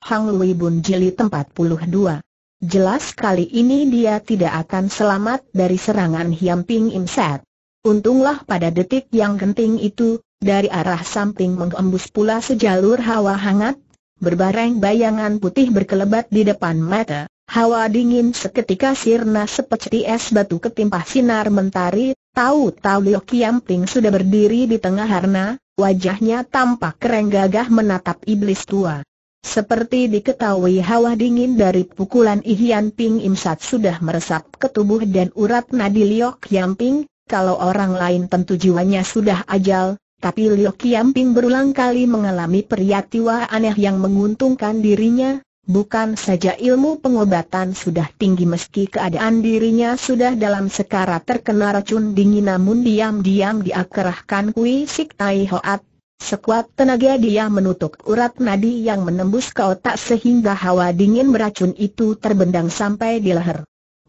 Hang Lui Bun Jilid 42. Jelas kali ini dia tidak akan selamat dari serangan Hiam Ping Im Set. Untunglah pada detik yang genting itu, dari arah samping mengembus pula sejalur hawa hangat, berbareng bayangan putih berkelebat di depan mata. Hawa dingin seketika sirna seperti es batu ketimpa sinar mentari. Tahu-tahu Liu Kiam Ping sudah berdiri di tengah harna, wajahnya tampak kering gagah menatap iblis tua. Seperti diketahui, hawa dingin dari pukulan Hiam Ping Im Sat sudah meresap ke tubuh dan urat nadi Liu Kiam Ping. Kalau orang lain tentu jiwanya sudah ajal, tapi Liu Kiam Ping berulang kali mengalami peristiwa aneh yang menguntungkan dirinya. Bukan saja ilmu pengobatan sudah tinggi, meski keadaan dirinya sudah dalam sekarat terkena racun dingin, namun diam-diam dia kerahkan Kui Sik Tai Hoat. Sekuat tenaga dia menutup urat nadi yang menembus ke otak sehingga hawa dingin beracun itu terbendang sampai di leher.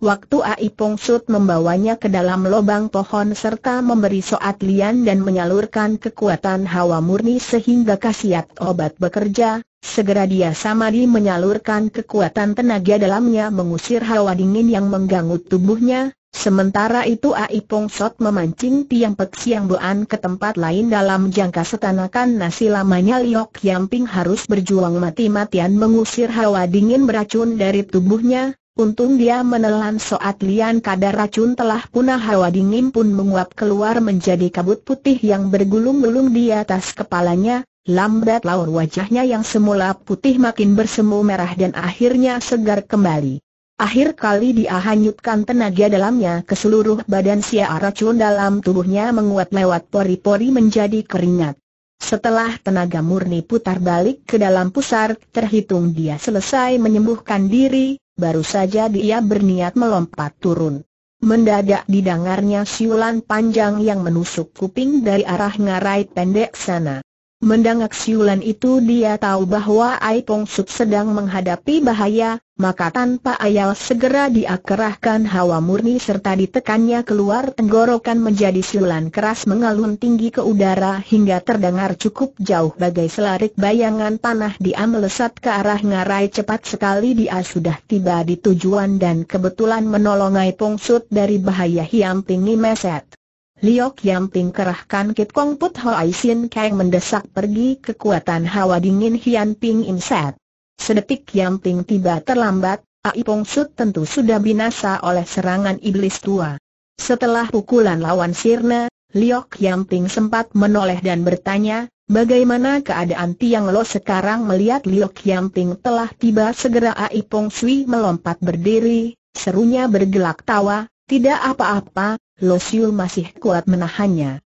Waktu Ai Pong Sut membawanya ke dalam lubang pohon serta memberi soat lian dan menyalurkan kekuatan hawa murni sehingga khasiat obat bekerja, segera dia samadi menyalurkan kekuatan tenaga dalamnya mengusir hawa dingin yang mengganggu tubuhnya. Sementara itu Ai Pong Sot memancing Tiang Pek Siang Boan ke tempat lain dalam jangka setanakan nasi lamanya Liu Kiam Ping harus berjuang mati-matian mengusir hawa dingin beracun dari tubuhnya. Untung dia menelan soat lian, kadar racun telah punah, hawa dingin pun menguap keluar menjadi kabut putih yang bergulung-gulung di atas kepalanya. Lambat laun wajahnya yang semula putih makin bersemu merah dan akhirnya segar kembali. Akhir kali dia hanyutkan tenaga dalamnya ke seluruh badan, siar racun dalam tubuhnya menguap lewat pori-pori menjadi keringat. Setelah tenaga murni putar balik ke dalam pusar, terhitung dia selesai menyembuhkan diri, baru saja dia berniat melompat turun. Mendadak didengarnya siulan panjang yang menusuk kuping dari arah ngarai pendek sana. Mendengar siulan itu dia tahu bahwa Ai Pong Sut sedang menghadapi bahaya, maka tanpa ayal segera dia kerahkan hawa murni serta ditekannya keluar tenggorokan menjadi siulan keras mengalun tinggi ke udara hingga terdengar cukup jauh bagai selarik bayangan panah. Dia melesat ke arah ngarai cepat sekali, dia sudah tiba di tujuan dan kebetulan menolong Ai Pong Sut dari bahaya Hiam Ping Im Set. Liu Kiam Ping kerahkan Kit Kong Put Hoa Sin Kang mendesak pergi kekuatan hawa dingin Hiam Ping Im Set. Sedetik Kiam Ping tiba terlambat, Ai Pong Sut tentu sudah binasa oleh serangan iblis tua. Setelah pukulan lawan sirna, Liu Kiam Ping sempat menoleh dan bertanya, bagaimana keadaan Tiang Lo sekarang? Melihat Liu Kiam Ping telah tiba, segera Ai Pong Sui melompat berdiri, serunya bergelak tawa, tidak apa-apa. Lo Siu masih kuat menahannya.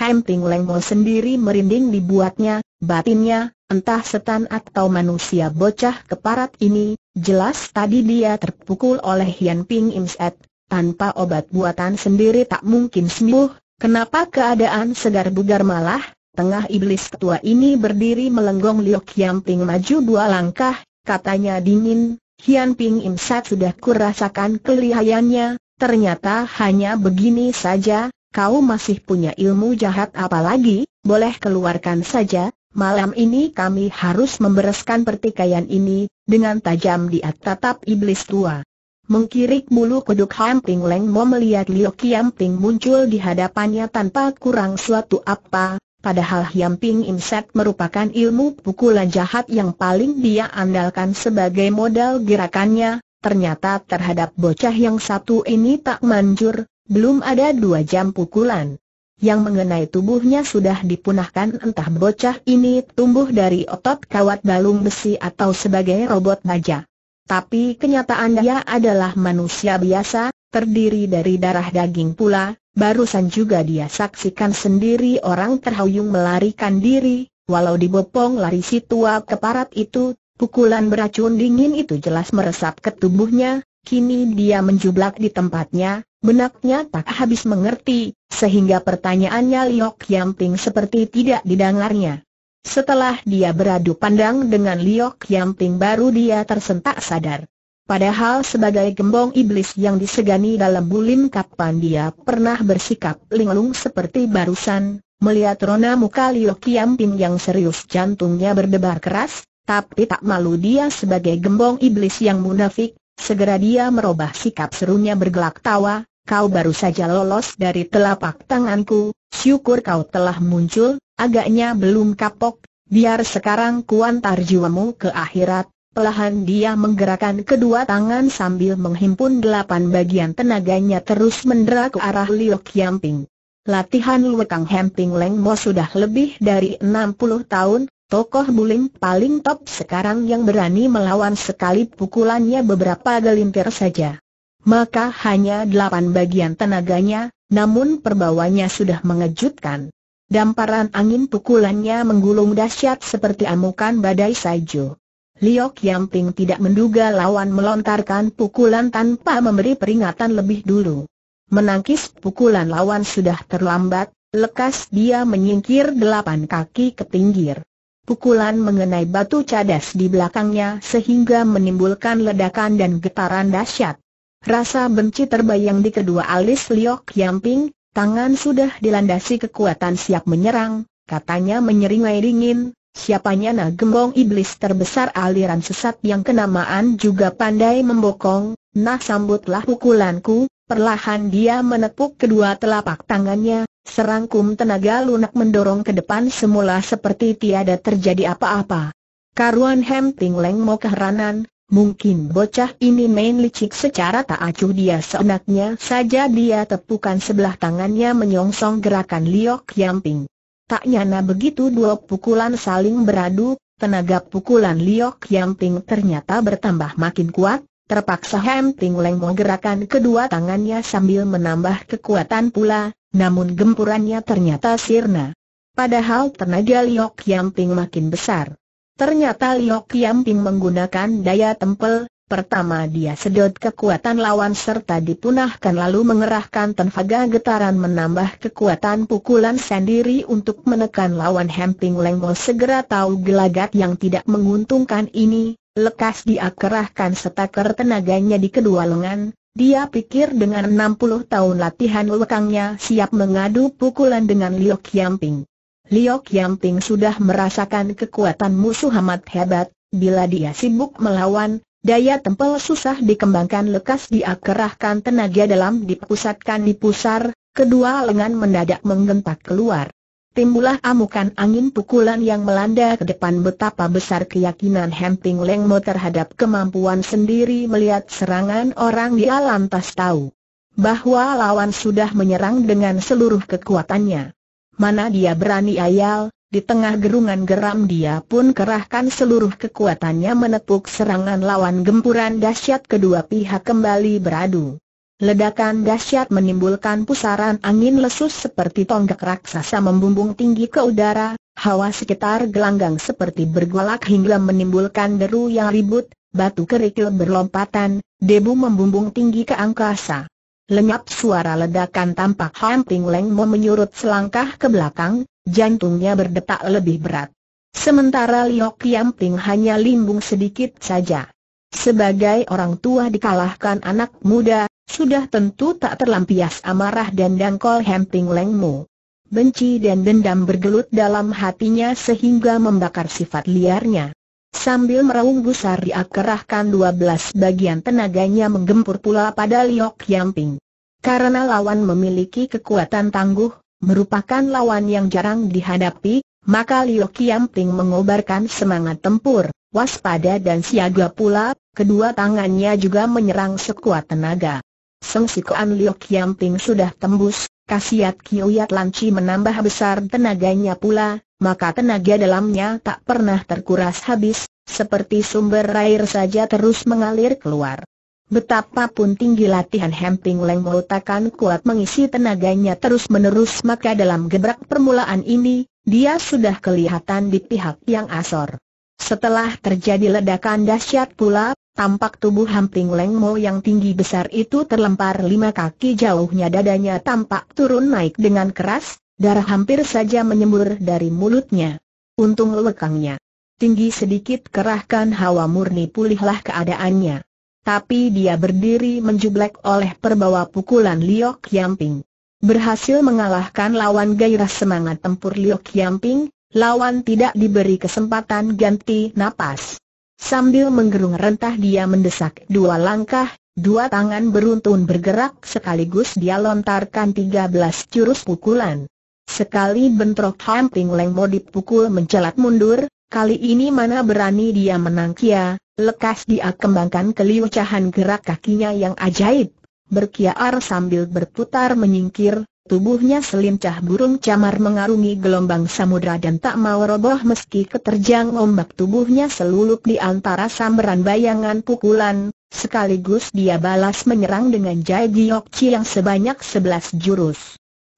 Hiam Ping Leng Mo sendiri merinding dibuatnya. Batinnya, entah setan atau manusia bocah keparat ini, jelas tadi dia terpukul oleh Hiam Ping Im Set. Tanpa obat buatan sendiri tak mungkin sembuh. Kenapa keadaan segar bugar malah? Tengah iblis tua ini berdiri melenggong. Liu Kiam Ping maju dua langkah, katanya dingin, Hiam Ping Im Set, sudah kurasakan kelihayannya. Ternyata hanya begini saja. Kau masih punya ilmu jahat apa lagi? Boleh keluarkan saja. Malam ini kami harus membereskan pertikaian ini. Dengan tajam dia tatap iblis tua. Mengkirik bulu kuduk. Hiam Ping Leng Mo melihat Liu Kiam Ping muncul di hadapannya tanpa kurang suatu apa. Padahal Hiam Ping Im Set merupakan ilmu pukulan jahat yang paling dia andalkan sebagai modal gerakannya. Ternyata terhadap bocah yang satu ini tak manjur. Belum ada 2 jam pukulan yang mengenai tubuhnya sudah dipunahkan. Entah bocah ini tumbuh dari otot kawat balung besi atau sebagai robot baja. Tapi kenyataan dia adalah manusia biasa, terdiri dari darah daging pula. Barusan juga dia saksikan sendiri orang terhuyung melarikan diri. Walau dibopong lari si tua keparat itu, pukulan beracun dingin itu jelas meresap ke tubuhnya. Kini dia menjublak di tempatnya. Benaknya tak habis mengerti, sehingga pertanyaannya Liu Kiam Ping seperti tidak didengarnya. Setelah dia beradu pandang dengan Liu Kiam Ping baru dia tersentak sadar. Padahal sebagai gembong iblis yang disegani dalam bulim, kapan dia pernah bersikap linglung seperti barusan. Melihat rona muka Liu Kiam Ping yang serius, jantungnya berdebar keras. Tapi tak malu dia sebagai gembong iblis yang munafik, segera dia merubah sikap, serunya bergelak tawa, "Kau baru saja lolos dari telapak tanganku, syukur kau telah muncul, agaknya belum kapok, biar sekarang kuantar jiwamu ke akhirat." Perlahan dia menggerakkan kedua tangan sambil menghimpun 8 bagian tenaganya terus mendera ke arah Liu Qiangping. Latihan Liu Qiangping Leng Mo sudah lebih dari 60 tahun, tokoh bulim paling top sekarang yang berani melawan sekali pukulannya beberapa gelintir saja. Maka hanya 8 bagian tenaganya, namun perbawanya sudah mengejutkan. Damparan angin pukulannya menggulung dahsyat seperti amukan badai salju. Liu Qiangping tidak menduga lawan melontarkan pukulan tanpa memberi peringatan lebih dulu. Menangkis pukulan lawan sudah terlambat, lekas dia menyingkir 8 kaki ke pinggir. Pukulan mengenai batu cadas di belakangnya sehingga menimbulkan ledakan dan getaran dahsyat. Rasa benci terbayang di kedua alis Liu Qiangping, tangan sudah dilandasi kekuatan siap menyerang, katanya menyeringai dingin. Siapanya nah gembong iblis terbesar aliran sesat yang kenamaan juga pandai membokong, nah sambutlah pukulanku. Perlahan dia menepuk kedua telapak tangannya, serangkum tenaga lunak mendorong ke depan semula seperti tiada terjadi apa-apa. Karuan Hemping Leng Mo keheranan, mungkin bocah ini main licik secara tak acuh, dia seenaknya saja dia tepukan sebelah tangannya menyongsong gerakan Liu Qiangping. Tak nyana begitu dua pukulan saling beradu, tenaga pukulan Liu Qiangping ternyata bertambah makin kuat. Terpaksa Hemping Leng menggerakkan kedua tangannya sambil menambah kekuatan pula, namun gempurannya ternyata sirna. Padahal tenaga Liu Qiangping makin besar. Ternyata Liu Qiangping menggunakan daya tempel. Pertama dia sedot kekuatan lawan serta dipunahkan lalu mengerahkan tenaga getaran menambah kekuatan pukulan sendiri untuk menekan lawan. Hemping Leng Mo segera tahu gelagat yang tidak menguntungkan ini, lekas dia kerahkan setaker tenaganya di kedua lengan. Dia pikir dengan 60 tahun latihan lekangnya siap mengadu pukulan dengan Liu Qiangping. Liu Qiangping sudah merasakan kekuatan musuh amat hebat, bila dia sibuk melawan, daya tempel susah dikembangkan, lekas diakerahkan tenaga dalam dipusatkan di pusar, kedua lengan mendadak menggentak keluar. Timbullah amukan angin pukulan yang melanda ke depan. Betapa besar keyakinan Hemping Leng Mo terhadap kemampuan sendiri melihat serangan orang, dia lantas tahu bahwa lawan sudah menyerang dengan seluruh kekuatannya. Mana dia berani ayal? Di tengah gerungan geram dia pun kerahkan seluruh kekuatannya menepuk serangan lawan. Gempuran dahsyat kedua pihak kembali beradu. Ledakan dahsyat menimbulkan pusaran angin lesus seperti tonggak raksasa membumbung tinggi ke udara. Hawa sekitar gelanggang seperti bergolak hingga menimbulkan deru yang ribut, batu kerikil berlompatan, debu membumbung tinggi ke angkasa. Lenyap suara ledakan, tampak Hemping Leng Mo menyurut selangkah ke belakang. Jantungnya berdetak lebih berat. Sementara Liu Qiangping hanya limbung sedikit saja. Sebagai orang tua dikalahkan anak muda, sudah tentu tak terlampias amarah dan dangkal Hemping Leng Mo. Benci dan dendam bergelut dalam hatinya sehingga membakar sifat liarnya. Sambil meraung gusar dia kerahkan 12 bagian tenaganya menggempur pula pada Liu Qiangping. Karena lawan memiliki kekuatan tangguh, merupakan lawan yang jarang dihadapi, maka Liu Qiangping mengobarkan semangat tempur, waspada dan siaga pula. Kedua tangannya juga menyerang sekuat tenaga. Sengsikaan Liu Qiangping sudah tembus, khasiat Kiuyat Lanci menambah besar tenaganya pula, maka tenaga dalamnya tak pernah terkuras habis, seperti sumber air saja terus mengalir keluar. Betapapun tinggi latihan Hemping Leng Mo takkan kuat mengisi tenaganya terus-menerus, maka dalam gebrak permulaan ini, dia sudah kelihatan di pihak yang asor. Setelah terjadi ledakan dahsyat pula, tampak tubuh Hemping Leng Mo yang tinggi besar itu terlempar 5 kaki jauhnya, dadanya tampak turun naik dengan keras, darah hampir saja menyembur dari mulutnya. Untung lekangnya tinggi sedikit, kerahkan hawa murni pulihlah keadaannya. Tapi dia berdiri menjublek oleh perbawa pukulan Liu Qiangping. Berhasil mengalahkan lawan gairah semangat tempur Liu Qiangping, lawan tidak diberi kesempatan ganti napas. Sambil menggerung rentah dia mendesak dua langkah, dua tangan beruntun bergerak sekaligus dia lontarkan 13 jurus pukulan. Sekali bentrok Hamping Lengmo dipukul mencelat mundur, kali ini mana berani dia menangkia, lekas dia kembangkan keliucahan gerak kakinya yang ajaib. Berkiar sambil berputar menyingkir, tubuhnya selincah burung camar mengarungi gelombang samudra dan tak mau roboh meski keterjang ombak. Tubuhnya selulup di antara sambaran bayangan pukulan, sekaligus dia balas menyerang dengan Jai Giokci yang sebanyak 11 jurus.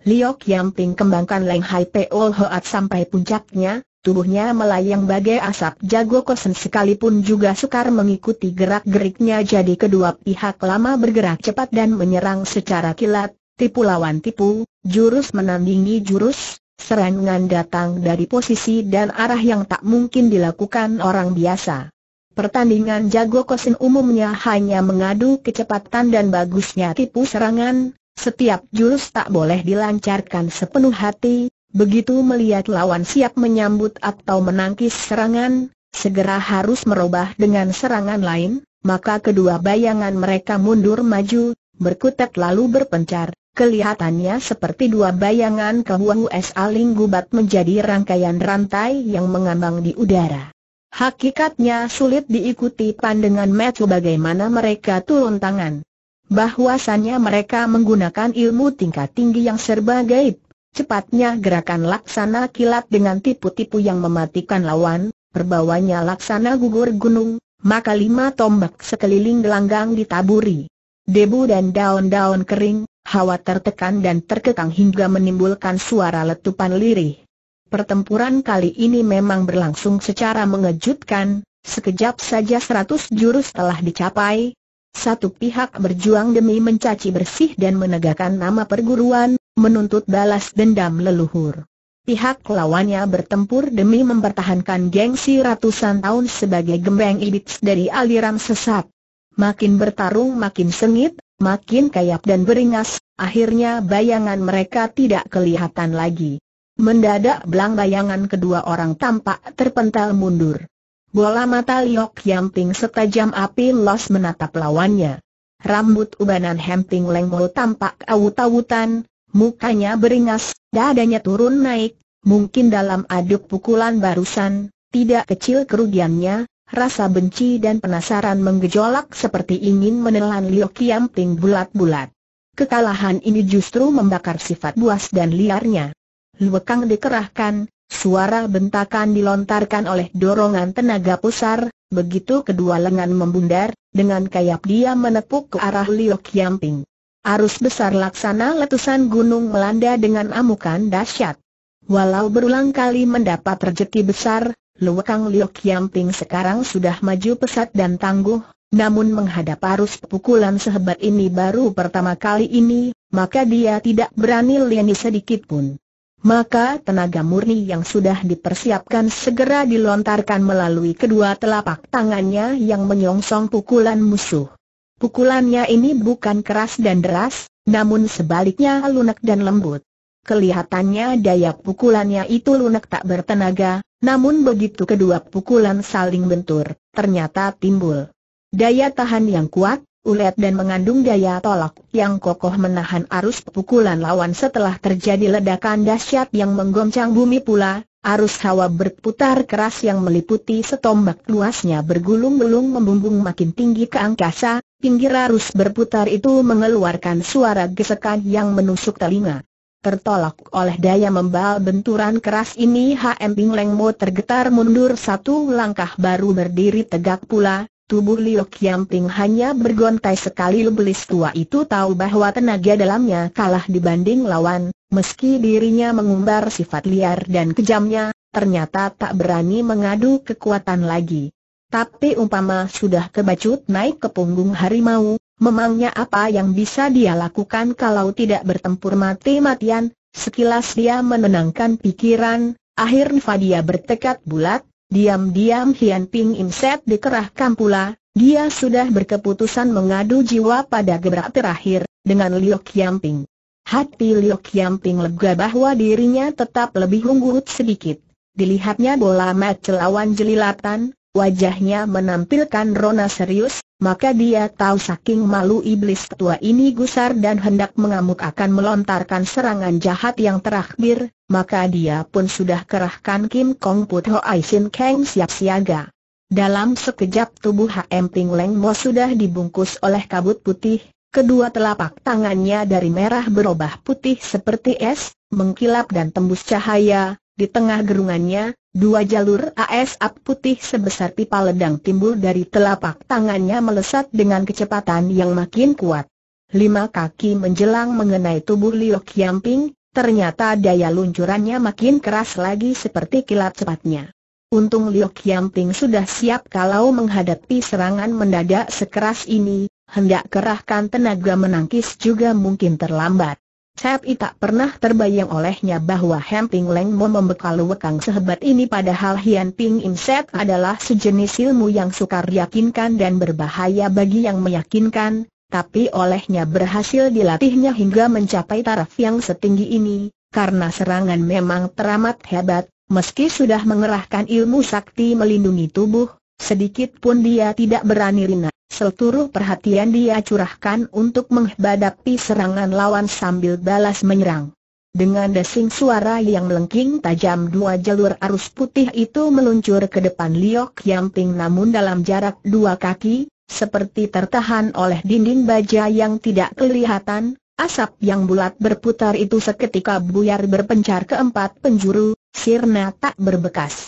Liok Yamping kembangkan Leng Hai Pol Hoat sampai puncaknya, tubuhnya melayang bagai asap. Jago Kosen sekalipun juga sukar mengikuti gerak-geriknya, jadi kedua pihak lama bergerak cepat dan menyerang secara kilat. Tipu lawan tipu, jurus menandingi jurus, serangan datang dari posisi dan arah yang tak mungkin dilakukan orang biasa. Pertandingan Jago Kosin umumnya hanya mengadu kecepatan dan bagusnya tipu serangan, setiap jurus tak boleh dilancarkan sepenuh hati, begitu melihat lawan siap menyambut atau menangkis serangan, segera harus merubah dengan serangan lain, maka kedua bayangan mereka mundur maju, berkutat lalu berpencar. Kelihatannya seperti dua bayangan kehuas saling gubat menjadi rangkaian rantai yang mengambang di udara. Hakikatnya sulit diikuti pandangan mata bagaimana mereka turun tangan. Bahwasannya mereka menggunakan ilmu tingkat tinggi yang serba gaib. Cepatnya gerakan laksana kilat dengan tipu-tipu yang mematikan lawan, perbawanya laksana gugur gunung, maka 5 tombak sekeliling gelanggang ditaburi. Debu dan daun-daun kering, hawa tertekan dan terkekang hingga menimbulkan suara letupan lirih. Pertempuran kali ini memang berlangsung secara mengejutkan. Sekejap saja 100 jurus telah dicapai. Satu pihak berjuang demi mencaci bersih dan menegakkan nama perguruan, menuntut balas dendam leluhur. Pihak lawannya bertempur demi mempertahankan gengsi ratusan tahun sebagai gembeng iblis dari aliran sesat. Makin bertarung makin sengit, makin kayap dan beringas, akhirnya bayangan mereka tidak kelihatan lagi. Mendadak belang bayangan kedua orang tampak terpental mundur. Bola mata Liok Yamping setajam api los menatap lawannya. Rambut ubanan Hamping Lengmo tampak awut-awutan, mukanya beringas, dadanya turun naik. Mungkin dalam aduk pukulan barusan, tidak kecil kerugiannya. Rasa benci dan penasaran menggejolak seperti ingin menelan Liok Yamping bulat-bulat. Kekalahan ini justru membakar sifat buas dan liarnya. Luekang dikerahkan, suara bentakan dilontarkan oleh dorongan tenaga pusar. Begitu kedua lengan membundar, dengan kayap dia menepuk ke arah Liok Yamping. Arus besar laksana letusan gunung melanda dengan amukan dahsyat. Walau berulang kali mendapat rejeki besar, Luekang Liok Yamping sekarang sudah maju pesat dan tangguh, namun menghadap arus pukulan sehebat ini baru pertama kali ini, maka dia tidak berani leni sedikit pun. Maka tenaga murni yang sudah dipersiapkan segera dilontarkan melalui kedua telapak tangannya yang menyongsong pukulan musuh. Pukulannya ini bukan keras dan deras, namun sebaliknya lunak dan lembut. Kelihatannya daya pukulannya itu lunak tak bertenaga, namun begitu kedua pukulan saling bentur, ternyata timbul daya tahan yang kuat, ulet dan mengandung daya tolak yang kokoh menahan arus pukulan lawan. Setelah terjadi ledakan dahsyat yang menggoncang bumi pula, arus hawa berputar keras yang meliputi setombak luasnya bergulung-gulung membumbung makin tinggi ke angkasa. Pinggir arus berputar itu mengeluarkan suara gesekan yang menusuk telinga. Tertolak oleh daya membal benturan keras ini, Hamping Lengmo tergetar mundur satu langkah baru berdiri tegak pula. Tubuh Liok Yamping hanya bergontai sekali. Lebelis tua itu tahu bahwa tenaga dalamnya kalah dibanding lawan. Meski dirinya mengumbar sifat liar dan kejamnya, ternyata tak berani mengadu kekuatan lagi. Tapi umpama sudah kebacut naik ke punggung harimau, memangnya apa yang bisa dia lakukan kalau tidak bertempur mati-matian? Sekilas dia menenangkan pikiran, akhirnya dia bertekad bulat. Diam-diam Hian Ping Imset dikerahkan pula. Dia sudah berkeputusan mengadu jiwa pada gebrak terakhir dengan Liok Yamping. Hati Liok Yamping lega bahwa dirinya tetap lebih unggul sedikit. dilihatnya bola mata lawan jelilatan, wajahnya menampilkan rona serius, maka dia tahu saking malu iblis tua ini gusar dan hendak mengamuk akan melontarkan serangan jahat yang terakhir, maka dia pun sudah kerahkan Kim Kong Put Hoi Sin Kang siap siaga. Dalam sekejap tubuh H.M. Ping Leng Mo sudah dibungkus oleh kabut putih, kedua telapak tangannya dari merah berubah putih seperti es, mengkilap dan tembus cahaya. Di tengah gerungannya, dua jalur asap putih sebesar pipa ledang timbul dari telapak tangannya melesat dengan kecepatan yang makin kuat. 5 kaki menjelang mengenai tubuh Liu Qiangping, ternyata daya luncurannya makin keras lagi seperti kilat cepatnya. Untung Liu Qiangping sudah siap kalau menghadapi serangan mendadak sekeras ini, hendak kerahkan tenaga menangkis juga mungkin terlambat. Tapi tak pernah terbayang olehnya bahwa Hem Ping Leng Mo membekal wekang sehebat ini, padahal Hian Ping In Set adalah sejenis ilmu yang sukar yakinkan dan berbahaya bagi yang meyakinkan, tapi olehnya berhasil dilatihnya hingga mencapai taraf yang setinggi ini, karena serangan memang teramat hebat, meski sudah mengerahkan ilmu sakti melindungi tubuh, sedikit pun dia tidak berani rina. Seluruh perhatian dia curahkan untuk menghadapi serangan lawan sambil balas menyerang. Dengan desing suara yang melengking tajam, dua jalur arus putih itu meluncur ke depan Liu Qiangping, namun dalam jarak 2 kaki, seperti tertahan oleh dinding baja yang tidak kelihatan, asap yang bulat berputar itu seketika buyar berpencar ke 4 penjuru, sirna tak berbekas.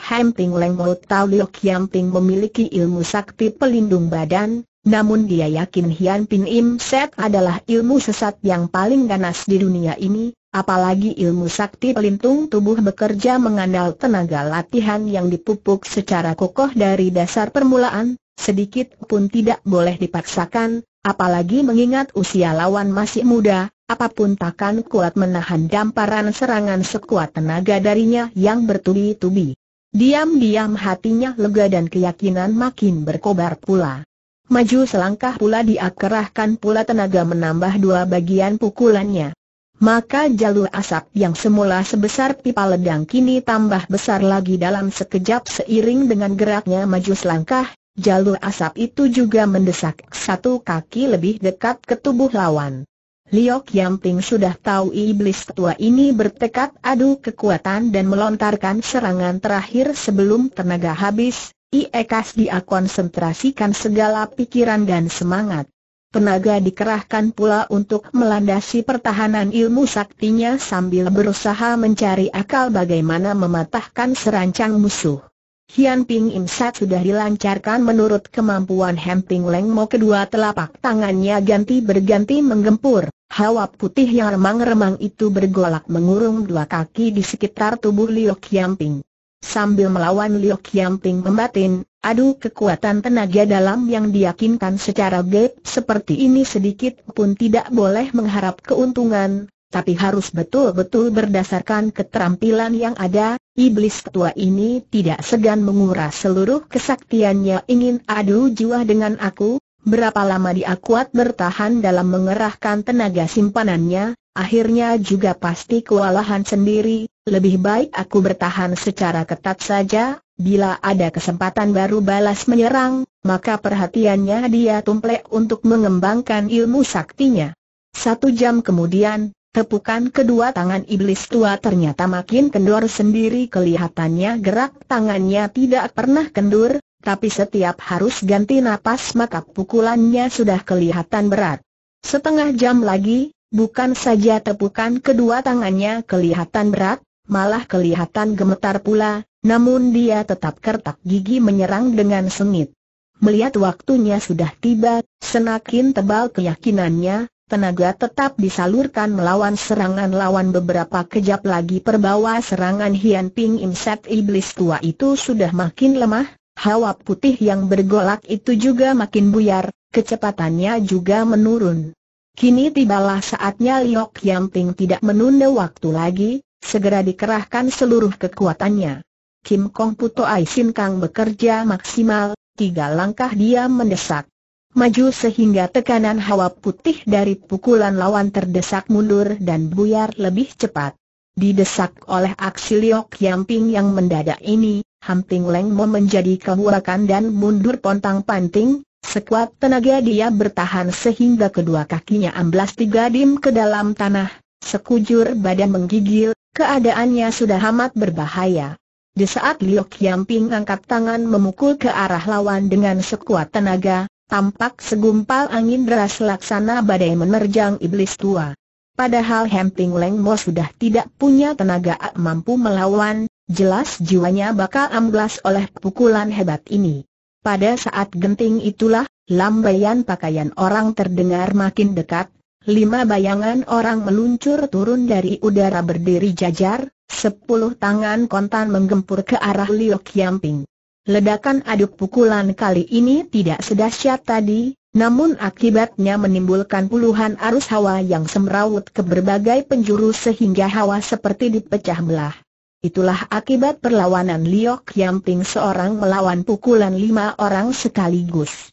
Hem Ping Leng Mo tahu Liu Qiangping memiliki ilmu sakti pelindung badan, namun dia yakin Hian Ping Im Set adalah ilmu sesat yang paling ganas di dunia ini, apalagi ilmu sakti pelindung tubuh bekerja mengandal tenaga latihan yang dipupuk secara kokoh dari dasar permulaan, sedikit pun tidak boleh dipaksakan, apalagi mengingat usia lawan masih muda. Apapun takkan kuat menahan damparan serangan sekuat tenaga darinya yang bertubi-tubi. Diam-diam hatinya lega dan keyakinan makin berkobar pula. Maju selangkah pula dia kerahkan pula tenaga menambah 2 bagian pukulannya. Maka jalur asap yang semula sebesar pipa ledang kini tambah besar lagi dalam sekejap. Seiring dengan geraknya maju selangkah, jalur asap itu juga mendesak 1 kaki lebih dekat ke tubuh lawan. Liu Qiangping sudah tahu iblis tua ini bertekad adu kekuatan dan melontarkan serangan terakhir sebelum tenaga habis. Ikas dia konsentrasikan segala pikiran dan semangat. Tenaga dikerahkan pula untuk melandasi pertahanan ilmu saktinya sambil berusaha mencari akal bagaimana mematahkan serancang musuh. Hian Ping Im Set sudah dilancarkan menurut kemampuan Hem Ping Leng Mo, kedua telapak tangannya ganti berganti menggempur. Hawa putih yang remang-remang itu bergolak mengurung 2 kaki di sekitar tubuh Liu Qiangping. Sambil melawan, Liu Qiangping membatin, adu kekuatan tenaga dalam yang diyakinkan secara gaib seperti ini sedikit pun tidak boleh mengharap keuntungan, tapi harus betul-betul berdasarkan keterampilan yang ada. Iblis tua ini tidak segan menguras seluruh kesaktiannya, ingin adu jiwa dengan aku. Berapa lama dia kuat bertahan dalam mengerahkan tenaga simpanannya, akhirnya juga pasti kewalahan sendiri. Lebih baik aku bertahan secara ketat saja. Bila ada kesempatan baru balas menyerang, maka perhatiannya dia tumplek untuk mengembangkan ilmu saktinya. 1 jam kemudian, tepukan kedua tangan iblis tua ternyata makin kendor sendiri. Kelihatannya gerak tangannya tidak pernah kendur, tapi setiap harus ganti napas maka pukulannya sudah kelihatan berat. 1/2 jam lagi, bukan saja tepukan kedua tangannya kelihatan berat, malah kelihatan gemetar pula, namun dia tetap kertak gigi menyerang dengan sengit. Melihat waktunya sudah tiba, semakin tebal keyakinannya. Tenaga tetap disalurkan melawan serangan lawan. Beberapa kejap lagi perbawa serangan Hian Ping Im Set iblis tua itu sudah makin lemah, hawa putih yang bergolak itu juga makin buyar, kecepatannya juga menurun. Kini tibalah saatnya Liu Qiangping tidak menunda waktu lagi, segera dikerahkan seluruh kekuatannya. Kim Kong Put Hoi Sin Kang bekerja maksimal, 3 langkah dia mendesak maju sehingga tekanan hawa putih dari pukulan lawan terdesak mundur dan buyar lebih cepat. Didesak oleh aksi Liok Yamping yang mendadak ini, Hamping Leng Mo menjadi kehurakan dan mundur pontang-panting. Sekuat tenaga dia bertahan sehingga kedua kakinya amblas 3 dim ke dalam tanah. Sekujur badan menggigil, keadaannya sudah amat berbahaya. Di saat Liok Yamping angkat tangan memukul ke arah lawan dengan sekuat tenaga, tampak segumpal angin deras laksana badai menerjang iblis tua. Padahal Hamping Leng Mo sudah tidak punya tenaga mampu melawan, jelas jiwanya bakal amblas oleh pukulan hebat ini. Pada saat genting itulah, lambaian pakaian orang terdengar makin dekat. 5 bayangan orang meluncur turun dari udara berdiri jajar, 10 tangan kontan menggempur ke arah Liok Yamping. Ledakan aduk pukulan kali ini tidak sedahsyat tadi, namun akibatnya menimbulkan puluhan arus hawa yang semrawut ke berbagai penjuru sehingga hawa seperti dipecah belah. Itulah akibat perlawanan Liok Yamping seorang melawan pukulan 5 orang sekaligus.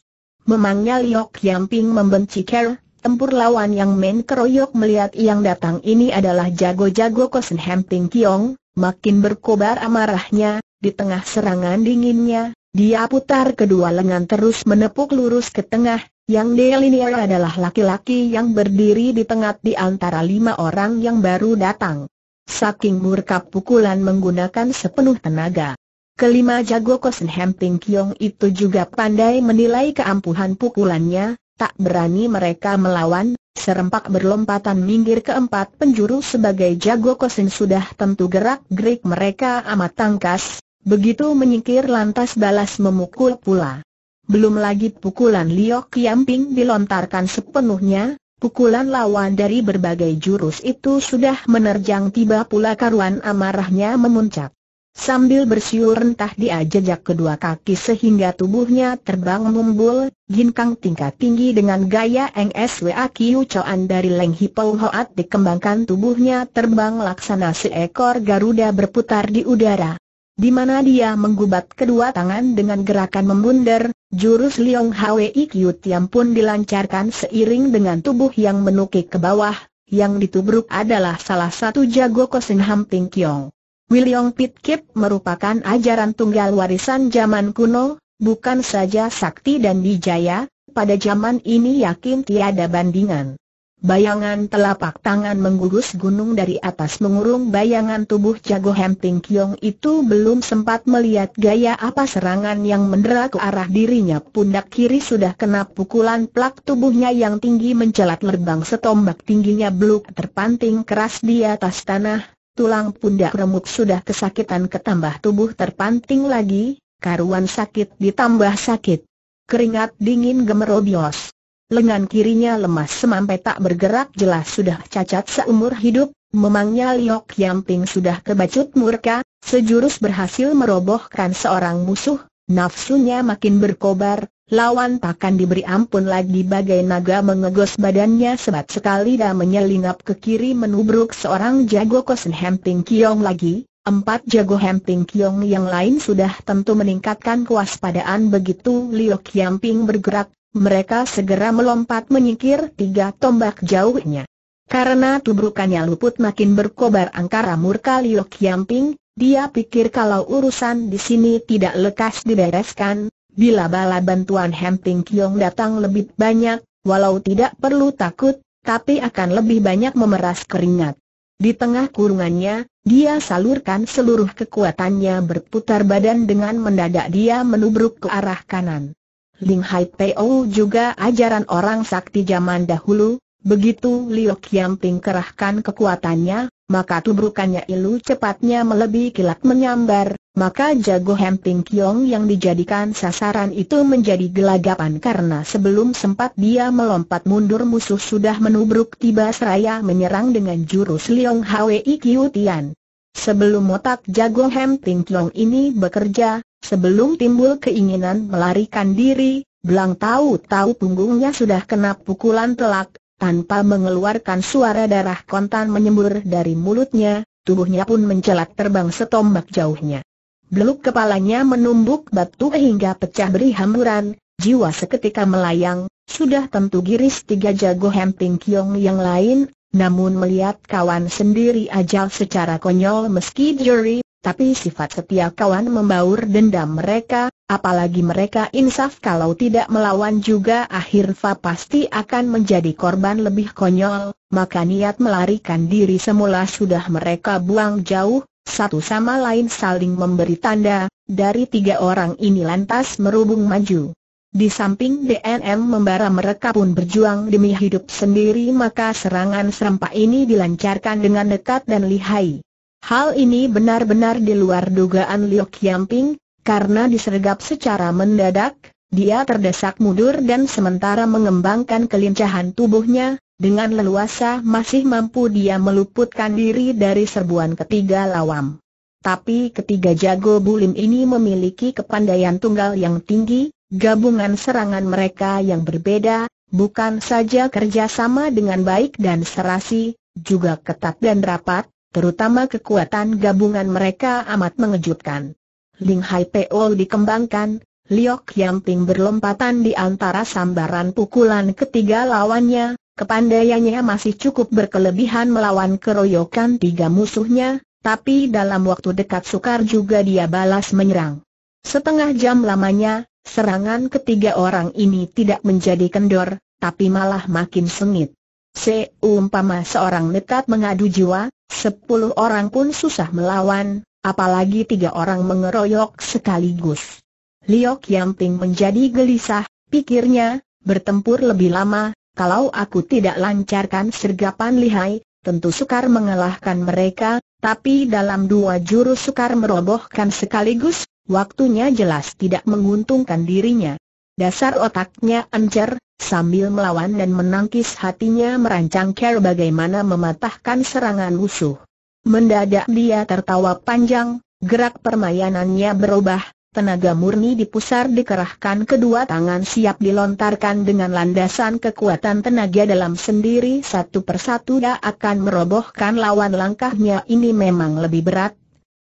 Memangnya Liok Yamping membenci Ker, tempur lawan yang main keroyok. Melihat yang datang ini adalah jago-jago Kosen Hamping Kiong, makin berkobar amarahnya. Di tengah serangan dinginnya, dia putar kedua lengan terus menepuk lurus ke tengah. Yang dilihat adalah laki-laki yang berdiri di tengah di antara 5 orang yang baru datang. Saking murka pukulan menggunakan sepenuh tenaga. Kelima jago Kosen Hamping Kiong itu juga pandai menilai keampuhan pukulannya. Tak berani mereka melawan, serempak berlompatan minggir ke 4 penjuru. Sebagai jago Kosen sudah tentu gerak-gerik mereka amat tangkas. Begitu menyingkir lantas balas memukul pula. Belum lagi pukulan Liok Yamping dilontarkan sepenuhnya. Pukulan lawan dari berbagai jurus itu sudah menerjang, tiba pula karuan amarahnya memuncak. Sambil bersiul rentah dia jejak kedua kaki sehingga tubuhnya terbang mumbul. Ginkang tingkat tinggi dengan gaya NSWA Kiu Coan dari Leng Hipau Hoat dikembangkan, tubuhnya terbang laksana seekor Garuda berputar di udara. Di mana dia menggubat kedua tangan dengan gerakan membundar, jurus Liong Hwi Kiu Tiam pun dilancarkan seiring dengan tubuh yang menukik ke bawah. Yang ditubruk adalah salah satu jago Kosen Hamping Kiong. Wiliong Pit Kip merupakan ajaran tunggal warisan zaman kuno, bukan saja sakti dan dijaya, pada zaman ini yakin tiada bandingan. Bayangan telapak tangan menggugus gunung dari atas mengurung bayangan tubuh jago Hamping Kiong itu. Belum sempat melihat gaya apa serangan yang mendera ke arah dirinya, pundak kiri sudah kena pukulan plak. Tubuhnya yang tinggi mencelat lerbang setombak tingginya, beluk terpanting keras di atas tanah. Tulang pundak remuk sudah kesakitan, ketambah tubuh terpanting lagi, karuan sakit ditambah sakit. Keringat dingin gemerobios. Lengan kirinya lemas semampai tak bergerak, jelas sudah cacat seumur hidup. Memangnya Liok Yamping sudah kebacut murka, sejurus berhasil merobohkan seorang musuh. Nafsunya makin berkobar, lawan takkan diberi ampun lagi. Bagai naga mengegos badannya sebat sekali dan menyelinap ke kiri menubruk seorang jago Kosen Hamping Kiong lagi. 4 jago Hamping Kiong yang lain sudah tentu meningkatkan kewaspadaan begitu Liok Yamping bergerak. Mereka segera melompat menyingkir 3 tombak jauhnya. Karena tubrukannya luput makin berkobar angkara murka Liok Yamping, dia pikir kalau urusan di sini tidak lekas dibereskan, bila bala bantuan Hamping Kiong datang lebih banyak, walau tidak perlu takut, tapi akan lebih banyak memeras keringat. Di tengah kurungannya, dia salurkan seluruh kekuatannya berputar badan dengan mendadak dia menubruk ke arah kanan. Ling Hai Po juga ajaran orang sakti zaman dahulu. Begitu Liok Yamping kerahkan kekuatannya, maka tubrukannya ilu cepatnya melebihi kilat menyambar. Maka jago Hamping Kiong yang dijadikan sasaran itu menjadi gelagapan, karena sebelum sempat dia melompat mundur musuh sudah menubruk tiba seraya menyerang dengan jurus Liong Hwi Kiu Tian. Sebelum otak jago Hamping Kiong ini bekerja, sebelum timbul keinginan melarikan diri, belang tahu-tahu punggungnya sudah kena pukulan telak. Tanpa mengeluarkan suara darah kontan menyembur dari mulutnya, tubuhnya pun mencelat terbang setombak jauhnya. Beluk kepalanya menumbuk batu hingga pecah beri hamburan, jiwa seketika melayang. Sudah tentu giris 3 jago Hamping Kiong yang lain, Namun melihat kawan sendiri ajal secara konyol meski juri, tapi sifat setia kawan membaur dendam mereka, apalagi mereka insaf kalau tidak melawan juga akhir fa pasti akan menjadi korban lebih konyol, maka niat melarikan diri semula sudah mereka buang jauh, satu sama lain saling memberi tanda, dari tiga orang ini lantas merubung maju. Di samping DNM membara mereka pun berjuang demi hidup sendiri, maka serangan serempak ini dilancarkan dengan dekat dan lihai. Hal ini benar-benar di luar dugaan Liu Qiangping, karena disergap secara mendadak, dia terdesak mundur dan sementara mengembangkan kelincahan tubuhnya, dengan leluasa masih mampu dia meluputkan diri dari serbuan ketiga lawam. Tapi ketiga jago bulim ini memiliki kepandaian tunggal yang tinggi. Gabungan serangan mereka yang berbeda, bukan saja kerjasama dengan baik dan serasi, juga ketat dan rapat, terutama kekuatan gabungan mereka amat mengejutkan. Ling Hai Po dikembangkan, Liu Qiangping berlompatan di antara sambaran pukulan ketiga lawannya, kepandaiannya masih cukup berkelebihan melawan keroyokan tiga musuhnya, tapi dalam waktu dekat sukar juga dia balas menyerang. Setengah jam lamanya, serangan ketiga orang ini tidak menjadi kendor, tapi malah makin sengit. Seumpama seorang nekat mengadu jiwa, 10 orang pun susah melawan, apalagi 3 orang mengeroyok sekaligus. Liu Qiangping menjadi gelisah, pikirnya, bertempur lebih lama, kalau aku tidak lancarkan sergapan lihai, tentu sukar mengalahkan mereka, tapi dalam 2 jurus sukar merobohkan sekaligus. Waktunya jelas tidak menguntungkan dirinya. Dasar otaknya encer, sambil melawan dan menangkis hatinya merancang cara bagaimana mematahkan serangan musuh. Mendadak dia tertawa panjang, gerak permainannya berubah, tenaga murni dipusar dikerahkan kedua tangan siap dilontarkan dengan landasan kekuatan tenaga dalam sendiri satu persatu dia akan merobohkan lawan. Langkahnya ini memang lebih berat,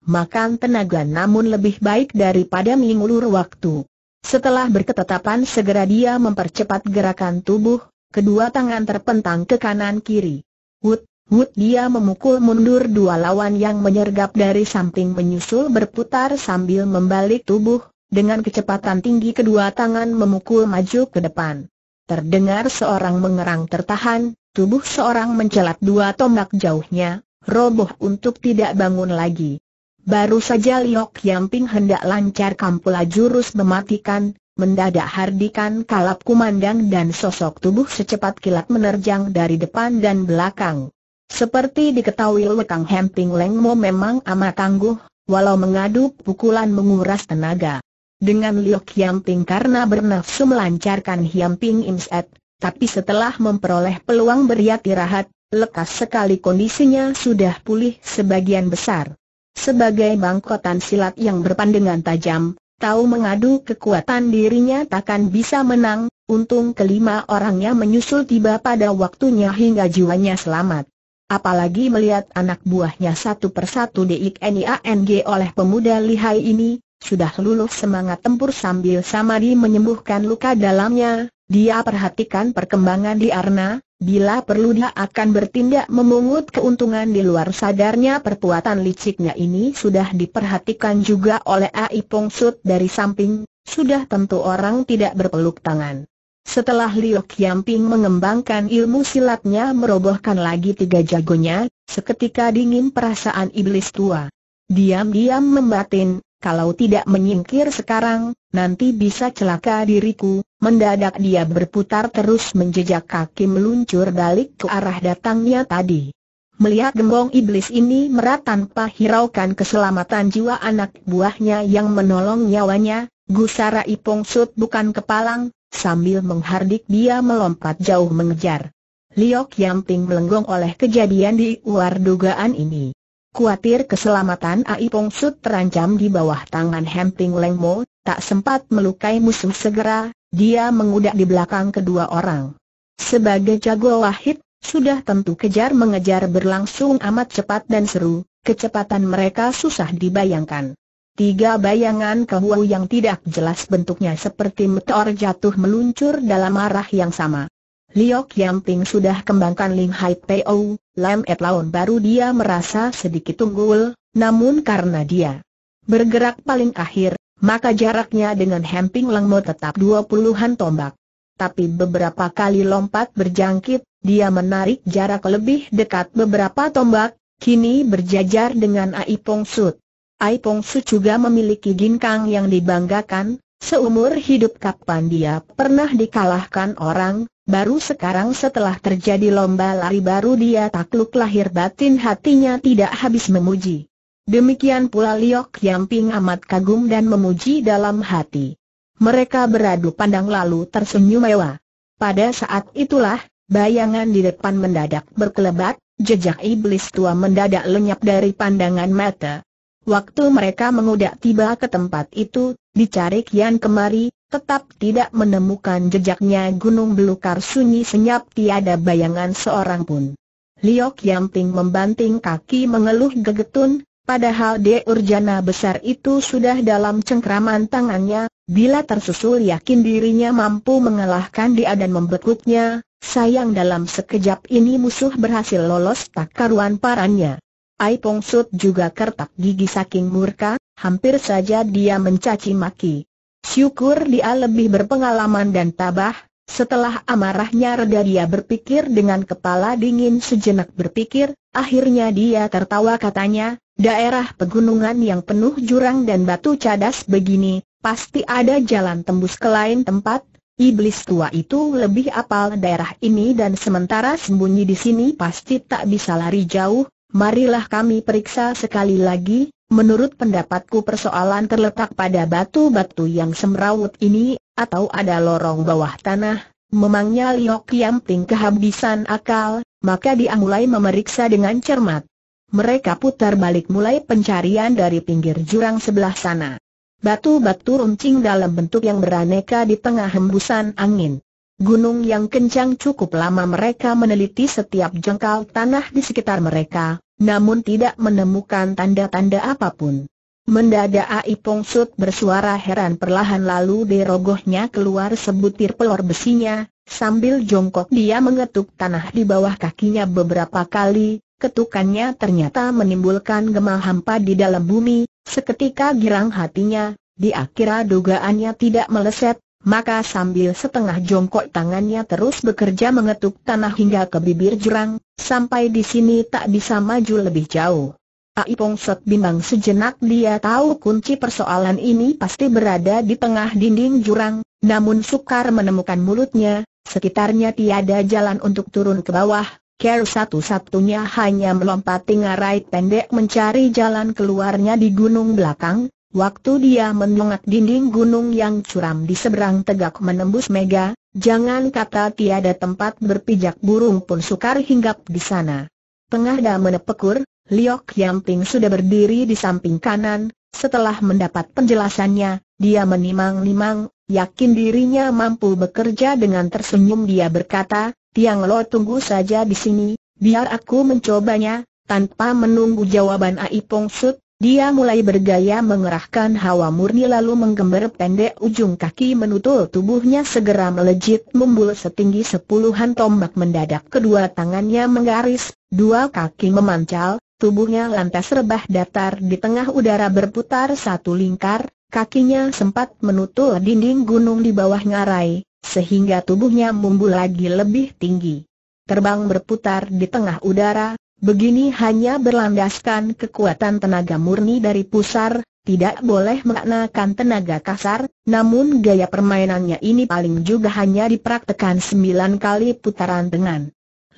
makan tenaga namun lebih baik daripada mengulur waktu. Setelah berketetapan segera dia mempercepat gerakan tubuh, kedua tangan terpentang ke kanan kiri. Wut, wut, dia memukul mundur 2 lawan yang menyergap dari samping menyusul berputar sambil membalik tubuh, dengan kecepatan tinggi kedua tangan memukul maju ke depan. Terdengar seorang mengerang tertahan, tubuh seorang mencelat 2 tombak jauhnya, roboh untuk tidak bangun lagi. Baru saja Liu Qiangping hendak lancarkan pula jurus mematikan, mendadak hardikan kalap kumandang dan sosok tubuh secepat kilat menerjang dari depan dan belakang. Seperti diketahui Lekang Hemping Lengmo memang amat tangguh, walau mengadu pukulan menguras tenaga. Dengan Liu Qiangping karena bernafsu melancarkan Hiamping Inset, tapi setelah memperoleh peluang beristirahat, lekas sekali kondisinya sudah pulih sebagian besar. Sebagai bangkotan silat yang berpandangan tajam, tahu mengadu kekuatan dirinya takkan bisa menang, untung kelima orangnya menyusul tiba pada waktunya hingga jiwanya selamat. Apalagi melihat anak buahnya satu persatu dikniang oleh pemuda lihai ini, sudah lulus semangat tempur sambil samadi menyembuhkan luka dalamnya, dia perhatikan perkembangan di arena. Bila perlu dia akan bertindak memungut keuntungan di luar sadarnya. Perbuatan liciknya ini sudah diperhatikan juga oleh Ai Pongsut dari samping, sudah tentu orang tidak berpeluk tangan. Setelah Liu Qiangping mengembangkan ilmu silatnya merobohkan lagi 3 jagonya, seketika dingin perasaan iblis tua. Diam-diam membatin, kalau tidak menyingkir sekarang, nanti bisa celaka diriku. Mendadak dia berputar terus menjejak kaki meluncur balik ke arah datangnya tadi. Melihat gembong iblis ini merat tanpa hiraukan keselamatan jiwa anak buahnya yang menolong nyawanya, gusar Ai Pongsut bukan kepalang, sambil menghardik dia melompat jauh mengejar. Liu Qiangping melenggong oleh kejadian di luar dugaan ini. Kuatir keselamatan Ai Pongsut terancam di bawah tangan Hemping Lengmo, tak sempat melukai musuh segera, dia mengudak di belakang kedua orang. Sebagai jago wahid, sudah tentu kejar mengejar berlangsung amat cepat dan seru, kecepatan mereka susah dibayangkan. 3 bayangan kehuau yang tidak jelas bentuknya seperti meteor jatuh meluncur dalam arah yang sama. Liok Yamping sudah kembangkan Lim Hai Po, Lam Et Laon baru dia merasa sedikit tunggul, namun karena dia bergerak paling akhir, maka jaraknya dengan Hemping Lengmo tetap 20-an tombak. Tapi beberapa kali lompat berjangkit, dia menarik jarak lebih dekat beberapa tombak, kini berjajar dengan Ai Pong Sut. Ai Pong Sut juga memiliki ginkang yang dibanggakan. Seumur hidup kapan dia pernah dikalahkan orang, baru sekarang setelah terjadi lomba lari baru dia takluk lahir batin hatinya tidak habis memuji. Demikian pula Liok Yamping amat kagum dan memuji dalam hati. Mereka beradu pandang lalu tersenyum mewah. Pada saat itulah, bayangan di depan mendadak berkelebat, jejak iblis tua mendadak lenyap dari pandangan mata. Waktu mereka mengudak tiba ke tempat itu, dicari kian kemari, tetap tidak menemukan jejaknya. Gunung belukar sunyi senyap, tiada bayangan seorang pun. Liok Yamping membanting kaki mengeluh gegetun, padahal De Urjana besar itu sudah dalam cengkraman tangannya. Bila tersusul yakin dirinya mampu mengalahkan dia dan membekuknya, sayang dalam sekejap ini musuh berhasil lolos tak karuan parannya. Ai Pong Sut juga kertak gigi saking murka, hampir saja dia mencaci maki. Syukur dia lebih berpengalaman dan tabah. Setelah amarahnya reda dia berpikir dengan kepala dingin sejenak berpikir, akhirnya dia tertawa katanya, daerah pegunungan yang penuh jurang dan batu cadas begini, pasti ada jalan tembus ke lain tempat. Iblis tua itu lebih apal daerah ini dan sementara sembunyi di sini pasti tak bisa lari jauh. Marilah kami periksa sekali lagi. Menurut pendapatku persoalan terletak pada batu-batu yang semrawut ini, atau ada lorong bawah tanah. Memangnya Liok Yamping kehabisan akal, maka dia mulai memeriksa dengan cermat. Mereka putar balik mulai pencarian dari pinggir jurang sebelah sana. Batu-batu runcing dalam bentuk yang beraneka di tengah hembusan angin. Gunung yang kencang cukup lama mereka meneliti setiap jengkal tanah di sekitar mereka, namun tidak menemukan tanda-tanda apapun. Mendadak Ai Pong Sut bersuara heran perlahan lalu dirogohnya keluar sebutir pelor besinya, sambil jongkok dia mengetuk tanah di bawah kakinya beberapa kali, ketukannya ternyata menimbulkan gema hampa di dalam bumi, seketika girang hatinya, dia kira dugaannya tidak meleset. Maka sambil setengah jongkok tangannya terus bekerja mengetuk tanah hingga ke bibir jurang, sampai di sini tak bisa maju lebih jauh. Ai Pong Sut bimbang sejenak, dia tahu kunci persoalan ini pasti berada di tengah dinding jurang, namun sukar menemukan mulutnya, sekitarnya tiada jalan untuk turun ke bawah, cara satu-satunya hanya melompati ngarai pendek mencari jalan keluarnya di gunung belakang. Waktu dia mendongak dinding gunung yang curam di seberang tegak menembus mega, jangan kata tiada tempat berpijak burung pun sukar hinggap di sana. Tengah dah menepekur, Liok Yamping sudah berdiri di samping kanan. Setelah mendapat penjelasannya, dia menimang-nimang, yakin dirinya mampu bekerja dengan tersenyum dia berkata, "Tiang Lo tunggu saja di sini, biar aku mencobanya." Tanpa menunggu jawaban Ai Pong Sut, dia mulai bergaya mengerahkan hawa murni lalu menggembar pendek ujung kaki menutul tubuhnya segera melejit membul setinggi 10-an tombak mendadak kedua tangannya menggaris, dua kaki memancal, tubuhnya lantas rebah datar di tengah udara berputar satu lingkar, kakinya sempat menutul dinding gunung di bawah ngarai, sehingga tubuhnya membul lagi lebih tinggi. Terbang berputar di tengah udara, begini hanya berlandaskan kekuatan tenaga murni dari pusar, tidak boleh menggunakan tenaga kasar, namun gaya permainannya ini paling juga hanya dipraktekan 9 kali putaran dengan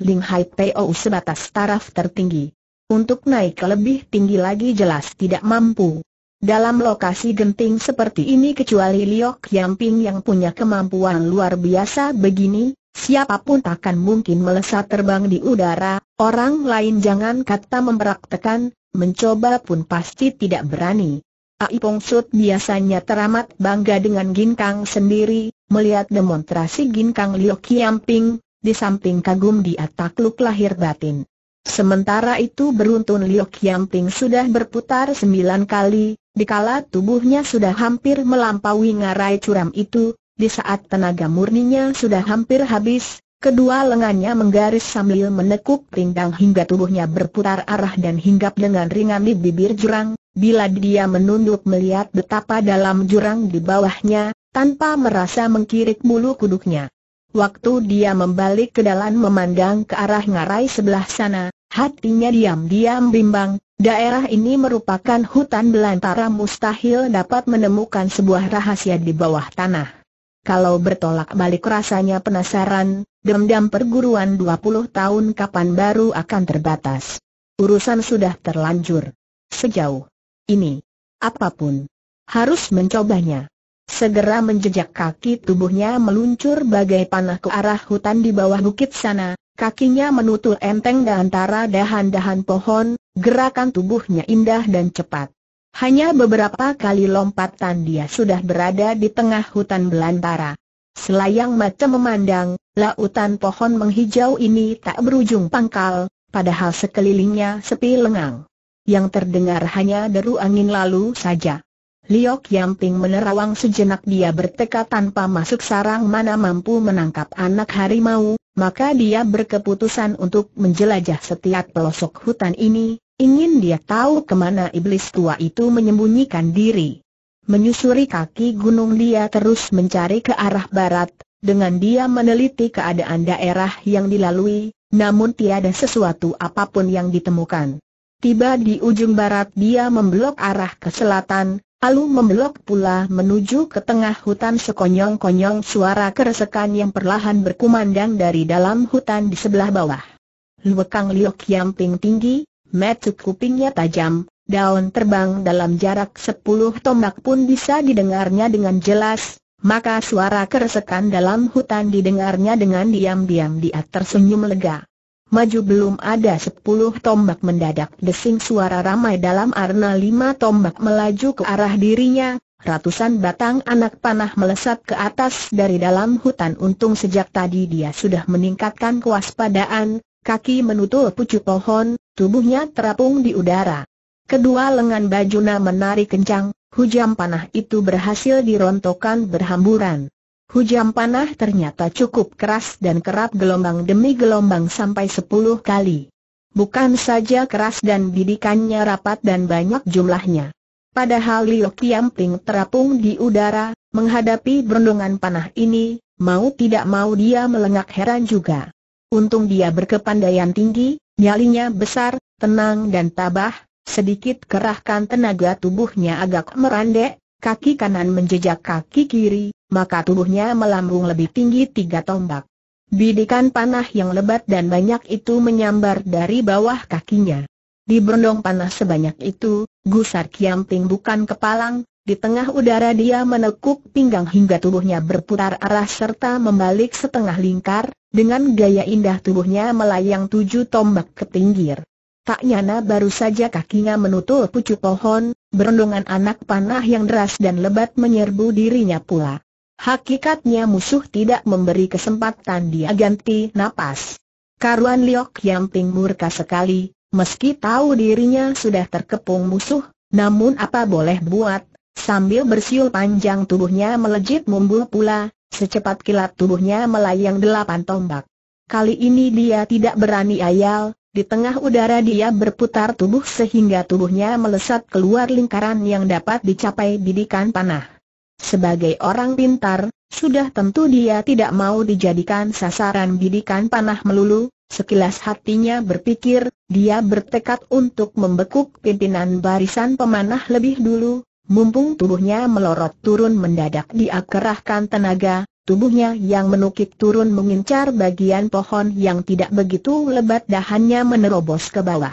Lim Hai Po sebatas taraf tertinggi. Untuk naik lebih tinggi lagi jelas tidak mampu. Dalam lokasi genting seperti ini kecuali Liok Yamping yang punya kemampuan luar biasa begini, siapapun takkan mungkin melesat terbang di udara, orang lain jangan kata mempraktekan, mencoba pun pasti tidak berani. Ai Pong Sut biasanya teramat bangga dengan ginkang sendiri, melihat demonstrasi ginkang Liok Yamping, di samping kagum dia takluk lahir batin. Sementara itu beruntun Liok Yamping sudah berputar 9 kali, dikala tubuhnya sudah hampir melampaui ngarai curam itu. Di saat tenaga murninya sudah hampir habis, Kedua lengannya menggaris sambil menekuk pinggang hingga tubuhnya berputar arah dan hinggap dengan ringan di bibir jurang. Bila dia menunduk melihat betapa dalam jurang di bawahnya, tanpa merasa mengkirik bulu kuduknya. Waktu dia membalik ke dalam memandang ke arah ngarai sebelah sana, hatinya diam-diam bimbang. Daerah ini merupakan hutan belantara, mustahil dapat menemukan sebuah rahasia di bawah tanah. Kalau bertolak balik rasanya penasaran, dendam perguruan 20 tahun kapan baru akan terbatas. Urusan sudah terlanjur. Sejauh ini, apapun harus mencobanya. Segera menjejak kaki tubuhnya meluncur bagai panah ke arah hutan di bawah bukit sana. Kakinya menutur enteng di antara dahan-dahan pohon. Gerakan tubuhnya indah dan cepat. Hanya beberapa kali lompatan dia sudah berada di tengah hutan belantara. Selayang mata memandang, lautan pohon menghijau ini tak berujung pangkal, padahal sekelilingnya sepi lengang. Yang terdengar hanya deru angin lalu saja. Liok Yamping menerawang sejenak. Dia bertekad tanpa masuk sarang mana mampu menangkap anak harimau, maka dia berkeputusan untuk menjelajah setiap pelosok hutan ini. Ingin dia tahu kemana iblis tua itu menyembunyikan diri. Menyusuri kaki gunung dia terus mencari ke arah barat. Dengan dia meneliti keadaan daerah yang dilalui, namun tiada sesuatu apapun yang ditemukan. Tiba di ujung barat dia membelok arah ke selatan, lalu membelok pula menuju ke tengah hutan. Sekonyong-konyong suara keresekan yang perlahan berkumandang dari dalam hutan di sebelah bawah. Luekang Liok Yamping tinggi, mata kupingnya tajam, daun terbang dalam jarak 10 tombak pun bisa didengarnya dengan jelas. Maka suara keresekan dalam hutan didengarnya dengan diam-diam. Dia tersenyum lega. Maju belum ada 10 tombak mendadak desing suara ramai dalam arna 5 tombak melaju ke arah dirinya. Ratusan batang anak panah melesat ke atas dari dalam hutan. Untung sejak tadi dia sudah meningkatkan kewaspadaan. Kaki menutul pucuk pohon, tubuhnya terapung di udara. Kedua lengan bajuna menari kencang, hujam panah itu berhasil dirontokkan berhamburan. Hujam panah ternyata cukup keras dan kerap gelombang demi gelombang sampai 10 kali. Bukan saja keras dan bidikannya rapat dan banyak jumlahnya. Padahal Liok Yamping terapung di udara, menghadapi berondongan panah ini, mau tidak mau dia melengak heran juga. Untung dia berkepandaian tinggi, nyalinya besar, tenang dan tabah. Sedikit kerahkan tenaga tubuhnya agak merandek, kaki kanan menjejak kaki kiri, maka tubuhnya melambung lebih tinggi 3 tombak. Bidikan panah yang lebat dan banyak itu menyambar dari bawah kakinya. Di berondong panah sebanyak itu, gusar Kiamping bukan kepalang. Di tengah udara dia menekuk pinggang hingga tubuhnya berputar arah serta membalik setengah lingkar. Dengan gaya indah tubuhnya melayang 7 tombak ke pinggir. Tak nyana baru saja kakinya menutul pucuk pohon, berondongan anak panah yang deras dan lebat menyerbu dirinya pula. Hakikatnya musuh tidak memberi kesempatan dia ganti napas. Karuan Liok Yamping murka sekali. Meski tahu dirinya sudah terkepung musuh, namun apa boleh buat. Sambil bersiul panjang tubuhnya melejit mumbul pula, secepat kilat tubuhnya melayang 8 tombak. Kali ini dia tidak berani ayal, di tengah udara dia berputar tubuh sehingga tubuhnya melesat keluar lingkaran yang dapat dicapai bidikan panah. Sebagai orang pintar, sudah tentu dia tidak mau dijadikan sasaran bidikan panah melulu. Sekilas hatinya berpikir, dia bertekad untuk membekuk pimpinan barisan pemanah lebih dulu. Mumpung tubuhnya melorot turun mendadak dia kerahkan tenaga, tubuhnya yang menukik turun mengincar bagian pohon yang tidak begitu lebat dahannya menerobos ke bawah.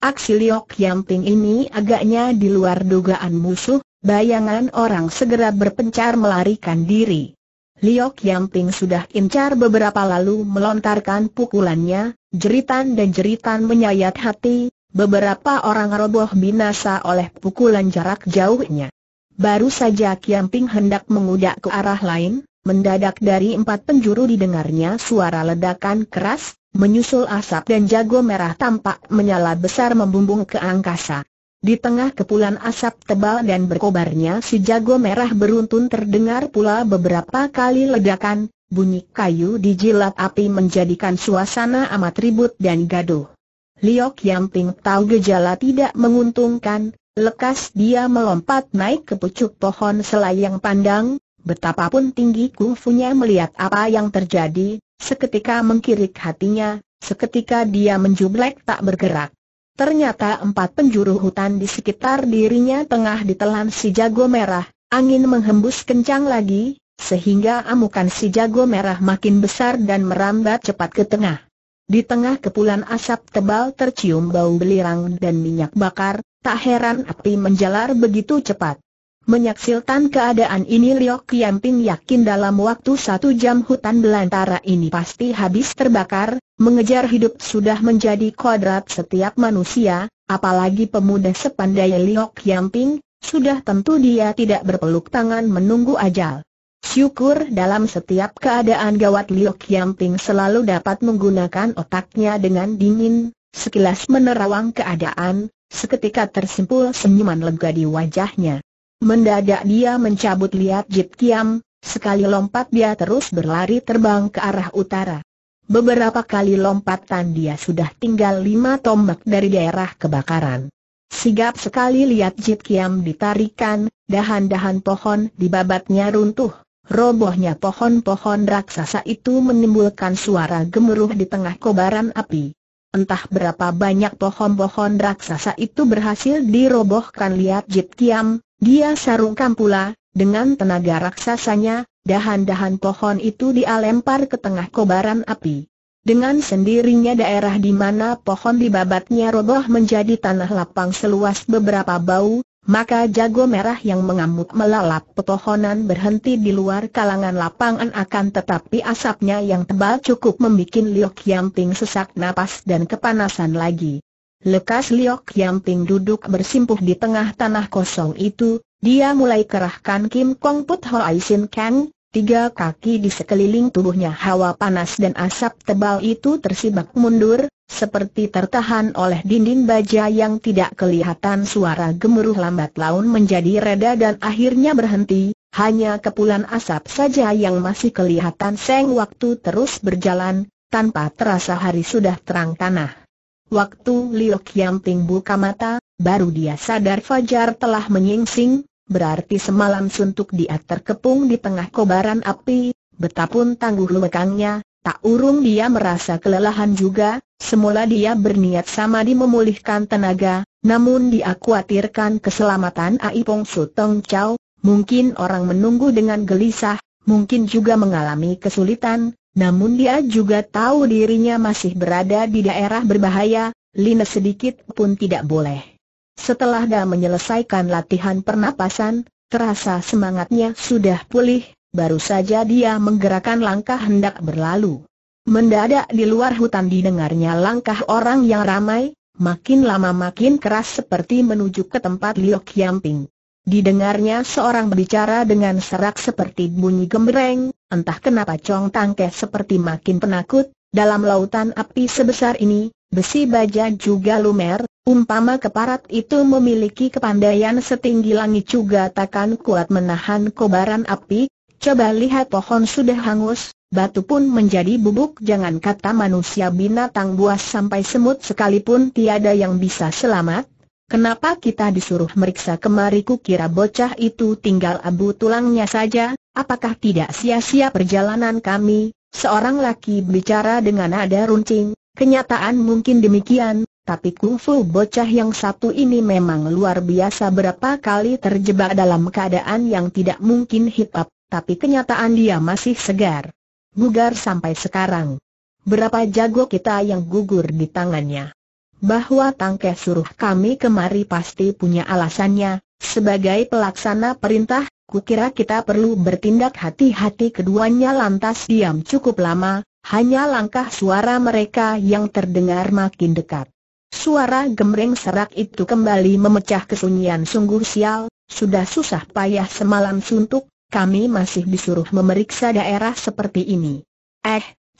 Aksi Liok Yamping ini agaknya di luar dugaan musuh, bayangan orang segera berpencar melarikan diri. Liok Yamping sudah incar beberapa lalu melontarkan pukulannya, jeritan dan jeritan menyayat hati. Beberapa orang roboh binasa oleh pukulan jarak jauhnya. Baru saja Kiamping hendak mengudak ke arah lain, mendadak dari 4 penjuru didengarnya suara ledakan keras, menyusul asap dan jago merah tampak menyala besar membumbung ke angkasa. Di tengah kepulan asap tebal dan berkobarnya si jago merah beruntun terdengar pula beberapa kali ledakan, bunyi kayu dijilat api menjadikan suasana amat ribut dan gaduh. Liu Qiangping tahu gejala tidak menguntungkan, lekas dia melompat naik ke pucuk pohon selayang pandang, betapapun tinggi kungfunya melihat apa yang terjadi, seketika mengkirik hatinya, seketika dia menjublek tak bergerak. Ternyata empat penjuru hutan di sekitar dirinya tengah ditelan si jago merah, angin menghembus kencang lagi, sehingga amukan si jago merah makin besar dan merambat cepat ke tengah. Di tengah kepulan asap tebal tercium bau belirang dan minyak bakar, tak heran api menjalar begitu cepat. Menyaksikan keadaan ini, Liu Qiangping yakin dalam waktu 1 jam hutan belantara ini pasti habis terbakar. Mengejar hidup sudah menjadi kodrat setiap manusia, apalagi pemuda sepandai Liu Qiangping, sudah tentu dia tidak berpeluk tangan menunggu ajal. Syukur dalam setiap keadaan gawat Liu Qiangping selalu dapat menggunakan otaknya dengan dingin, sekilas menerawang keadaan, seketika tersimpul senyuman lega di wajahnya. Mendadak dia mencabut lihat Jit Kiam, sekali lompat dia terus berlari terbang ke arah utara. Beberapa kali lompatan dia sudah tinggal 5 tombak dari daerah kebakaran. Sigap sekali lihat Jit Kiam ditarikan, dahan-dahan pohon dibabatnya runtuh. Robohnya pohon-pohon raksasa itu menimbulkan suara gemuruh di tengah kobaran api. Entah berapa banyak pohon-pohon raksasa itu berhasil dirobohkan lihat Jit Kiam. Dia sarungkan pula, dengan tenaga raksasanya, dahan-dahan pohon itu dia lempar ke tengah kobaran api. Dengan sendirinya daerah di mana pohon dibabatnya roboh menjadi tanah lapang seluas beberapa bau, maka jago merah yang mengamuk melalap pepohonan berhenti di luar kalangan lapangan, akan tetapi asapnya yang tebal cukup membuat Liu Qiangping sesak napas dan kepanasan lagi. Lekas Liu Qiangping duduk bersimpuh di tengah tanah kosong itu, dia mulai kerahkan Kim Kong Put Hoi Sin Kang. 3 kaki di sekeliling tubuhnya hawa panas dan asap tebal itu tersibak mundur, seperti tertahan oleh dinding baja yang tidak kelihatan. Suara gemuruh lambat laun menjadi reda dan akhirnya berhenti, hanya kepulan asap saja yang masih kelihatan. Seng waktu terus berjalan, tanpa terasa hari sudah terang tanah. Waktu Liu Qiangping buka mata, baru dia sadar fajar telah menyingsing. Berarti semalam suntuk dia terkepung di tengah kobaran api, betapun tangguh lekangnya, tak urung dia merasa kelelahan juga. Semula dia berniat samadi memulihkan tenaga, namun dia khawatirkan keselamatan Aipong Sutong Chow. Mungkin orang menunggu dengan gelisah, mungkin juga mengalami kesulitan, namun dia juga tahu dirinya masih berada di daerah berbahaya, lina sedikit pun tidak boleh. Setelah dia menyelesaikan latihan pernapasan, terasa semangatnya sudah pulih, baru saja dia menggerakkan langkah hendak berlalu. Mendadak di luar hutan didengarnya langkah orang yang ramai, makin lama makin keras seperti menuju ke tempat Liu Qiangping. Didengarnya seorang berbicara dengan serak seperti bunyi gembreng, entah kenapa Chong Tangke seperti makin penakut. Dalam lautan api sebesar ini, besi baja juga lumer. Umpama keparat itu memiliki kepandaian setinggi langit juga takkan kuat menahan kobaran api. Coba lihat, pohon sudah hangus, batu pun menjadi bubuk. Jangan kata manusia, binatang buas sampai semut sekalipun tiada yang bisa selamat. Kenapa kita disuruh meriksa kemari? Kukira bocah itu tinggal abu tulangnya saja. Apakah tidak sia-sia perjalanan kami? Seorang laki bicara dengan nada runcing. Kenyataan mungkin demikian, tapi kungfu bocah yang satu ini memang luar biasa. Berapa kali terjebak dalam keadaan yang tidak mungkin hitap, tapi kenyataan dia masih segar bugar sampai sekarang. Berapa jago kita yang gugur di tangannya. Bahwa Tangke suruh kami kemari pasti punya alasannya. Sebagai pelaksana perintah, kukira kita perlu bertindak hati-hati. Keduanya lantas diam cukup lama, hanya langkah suara mereka yang terdengar makin dekat. Suara gemreng serak itu kembali memecah kesunyian. Sungguh sial, sudah susah payah semalam suntuk, kami masih disuruh memeriksa daerah seperti ini.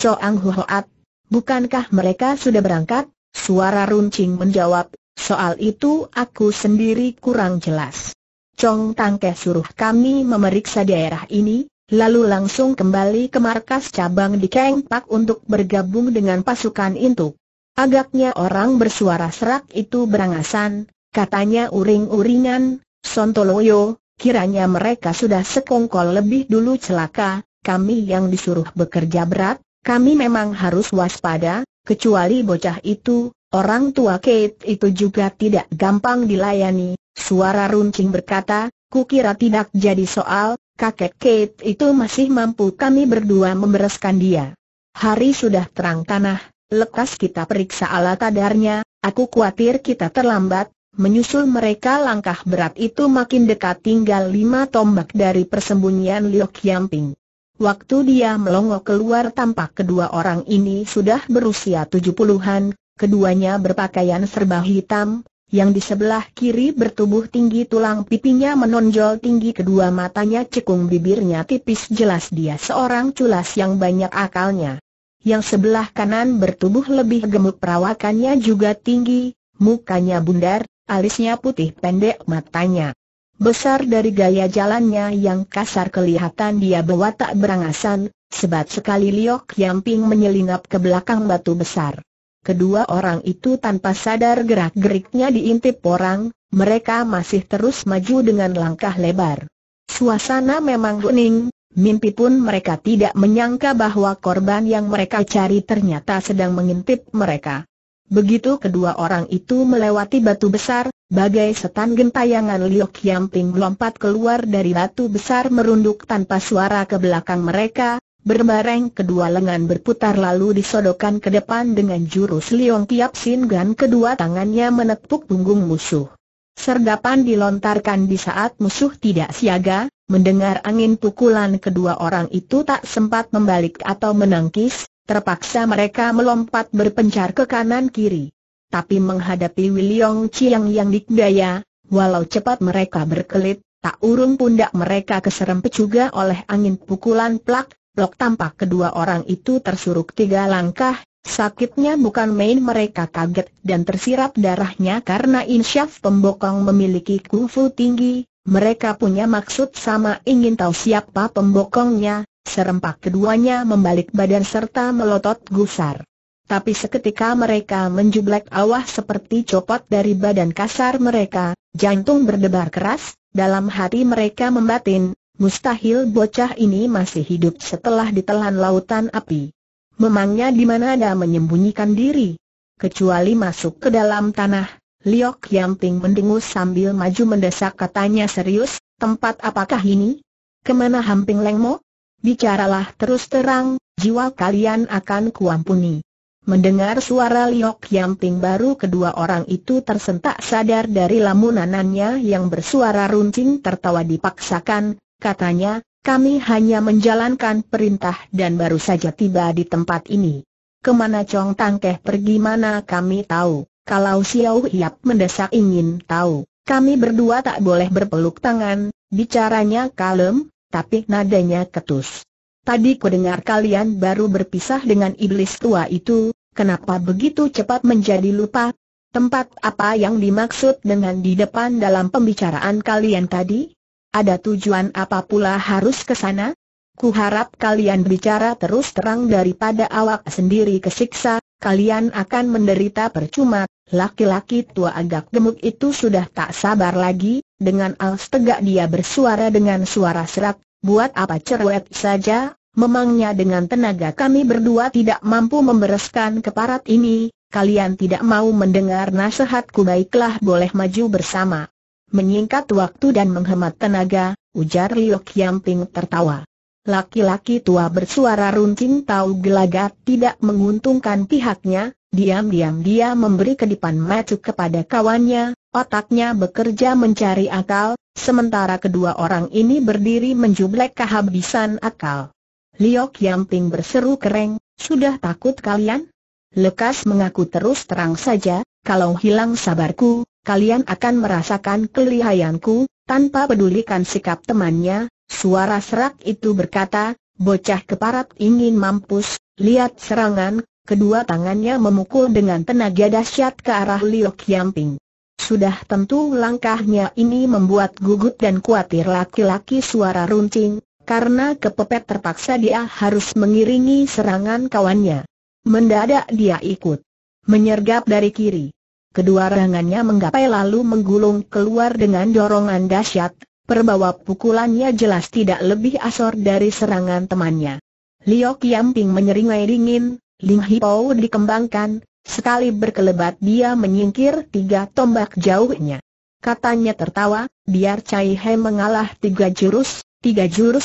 Coang Huat, bukankah mereka sudah berangkat? Suara runcing menjawab, soal itu aku sendiri kurang jelas. Chong Tangke suruh kami memeriksa daerah ini, lalu langsung kembali ke markas cabang di Keng Pak untuk bergabung dengan pasukan Intuk. Agaknya orang bersuara serak itu berangasan, katanya uring-uringan, "Sontoloyo, kiranya mereka sudah sekongkol lebih dulu celaka, kami yang disuruh bekerja berat, kami memang harus waspada, kecuali bocah itu, orang tua Kate itu juga tidak gampang dilayani." Suara runcing berkata, "Kukira tidak jadi soal, kakek Kate itu masih mampu kami berdua membereskan dia. Hari sudah terang tanah, lekas kita periksa alat kadarnya, aku khawatir kita terlambat." Menyusul mereka langkah berat itu makin dekat, tinggal 5 tombak dari persembunyian Liu Qiangping. Waktu dia melongo keluar tampak kedua orang ini sudah berusia 70-an, keduanya berpakaian serba hitam, yang di sebelah kiri bertubuh tinggi, tulang pipinya menonjol tinggi, kedua matanya cekung, bibirnya tipis, jelas dia seorang culas yang banyak akalnya. Yang sebelah kanan bertubuh lebih gemuk, perawakannya juga tinggi, mukanya bundar, alisnya putih pendek, matanya besar. Dari gaya jalannya yang kasar kelihatan dia berwatak berangasan. Sebat sekali Liu Qiangping menyelinap ke belakang batu besar. Kedua orang itu tanpa sadar gerak-geriknya diintip orang. Mereka masih terus maju dengan langkah lebar. Suasana memang hening. Mimpi pun mereka tidak menyangka bahwa korban yang mereka cari ternyata sedang mengintip mereka. Begitu kedua orang itu melewati batu besar, bagai setan gentayangan Liu Qiangping melompat keluar dari batu besar, merunduk tanpa suara ke belakang mereka, berbareng kedua lengan berputar lalu disodokkan ke depan dengan jurus Liong Tiap Sin Gan. Kedua tangannya menepuk punggung musuh. Sergapan dilontarkan di saat musuh tidak siaga. Mendengar angin pukulan, kedua orang itu tak sempat membalik atau menangkis. Terpaksa mereka melompat berpencar ke kanan-kiri. Tapi menghadapi Wiliong Chiang yang dikdaya, walau cepat mereka berkelit, tak urung pundak mereka keserempet juga oleh angin pukulan. Plak, plok, tampak kedua orang itu tersuruk 3 langkah. Sakitnya bukan main, mereka kaget dan tersirat darahnya karena insyaf pembokong memiliki kungfu tinggi. Mereka punya maksud sama, ingin tahu siapa pembokongnya. Serempak keduanya membalik badan serta melotot gusar. Tapi seketika mereka menjublek awah seperti copot dari badan kasar mereka. Jantung berdebar keras, dalam hati mereka membatin, mustahil bocah ini masih hidup setelah ditelan lautan api. Memangnya di mana ada menyembunyikan diri? Kecuali masuk ke dalam tanah. Liu Qiangping mendengus sambil maju mendesak, katanya serius, "Tempat apakah ini? Kemana Hamping Lengmo? Bicaralah terus terang, jiwa kalian akan kuampuni." Mendengar suara Liu Qiangping baru kedua orang itu tersentak sadar dari lamunanannya yang bersuara runcing, tertawa dipaksakan. Katanya, "Kami hanya menjalankan perintah dan baru saja tiba di tempat ini. Kemana Chong Tangkeh pergi mana kami tahu. Kalau Xiao Hiap mendesak ingin tahu, kami berdua tak boleh berpeluk tangan." Bicaranya kalem, tapi nadanya ketus. "Tadi kudengar kalian baru berpisah dengan iblis tua itu, kenapa begitu cepat menjadi lupa? Tempat apa yang dimaksud dengan di depan dalam pembicaraan kalian tadi? Ada tujuan apa pula harus ke sana? Kuharap kalian bicara terus terang daripada awak sendiri kesiksa, kalian akan menderita percuma." Laki-laki tua agak gemuk itu sudah tak sabar lagi. Dengan alas tegak dia bersuara dengan suara serak, "Buat apa cerewet saja, memangnya dengan tenaga kami berdua tidak mampu membereskan keparat ini. Kalian tidak mau mendengar nasihatku, baiklah boleh maju bersama." "Menyingkat waktu dan menghemat tenaga," ujar Liu Qiangping tertawa. Laki-laki tua bersuara runcing tahu gelagat tidak menguntungkan pihaknya. Diam-diam dia memberi kedipan mata kepada kawannya, otaknya bekerja mencari akal, sementara kedua orang ini berdiri menjublek kehabisan akal. Liu Qiangping berseru kereng, "Sudah takut kalian? Lekas mengaku terus terang saja, kalau hilang sabarku, kalian akan merasakan kelihayanku." Tanpa pedulikan sikap temannya, suara serak itu berkata, "Bocah keparat ingin mampus, lihat serangan!" Kedua tangannya memukul dengan tenaga dahsyat ke arah Liu Qiangping. Sudah tentu langkahnya ini membuat gugut dan khawatir laki-laki suara runcing. Karena kepepet terpaksa dia harus mengiringi serangan kawannya. Mendadak dia ikut menyergap dari kiri. Kedua tangannya menggapai lalu menggulung keluar dengan dorongan dahsyat. Perbawa pukulannya jelas tidak lebih asor dari serangan temannya. Liu Qiangping menyeringai dingin, Ling Hipao dikembangkan. Sekali berkelebat dia menyingkir 3 tombak jauhnya. Katanya tertawa, biar Cai He mengalah 3 jurus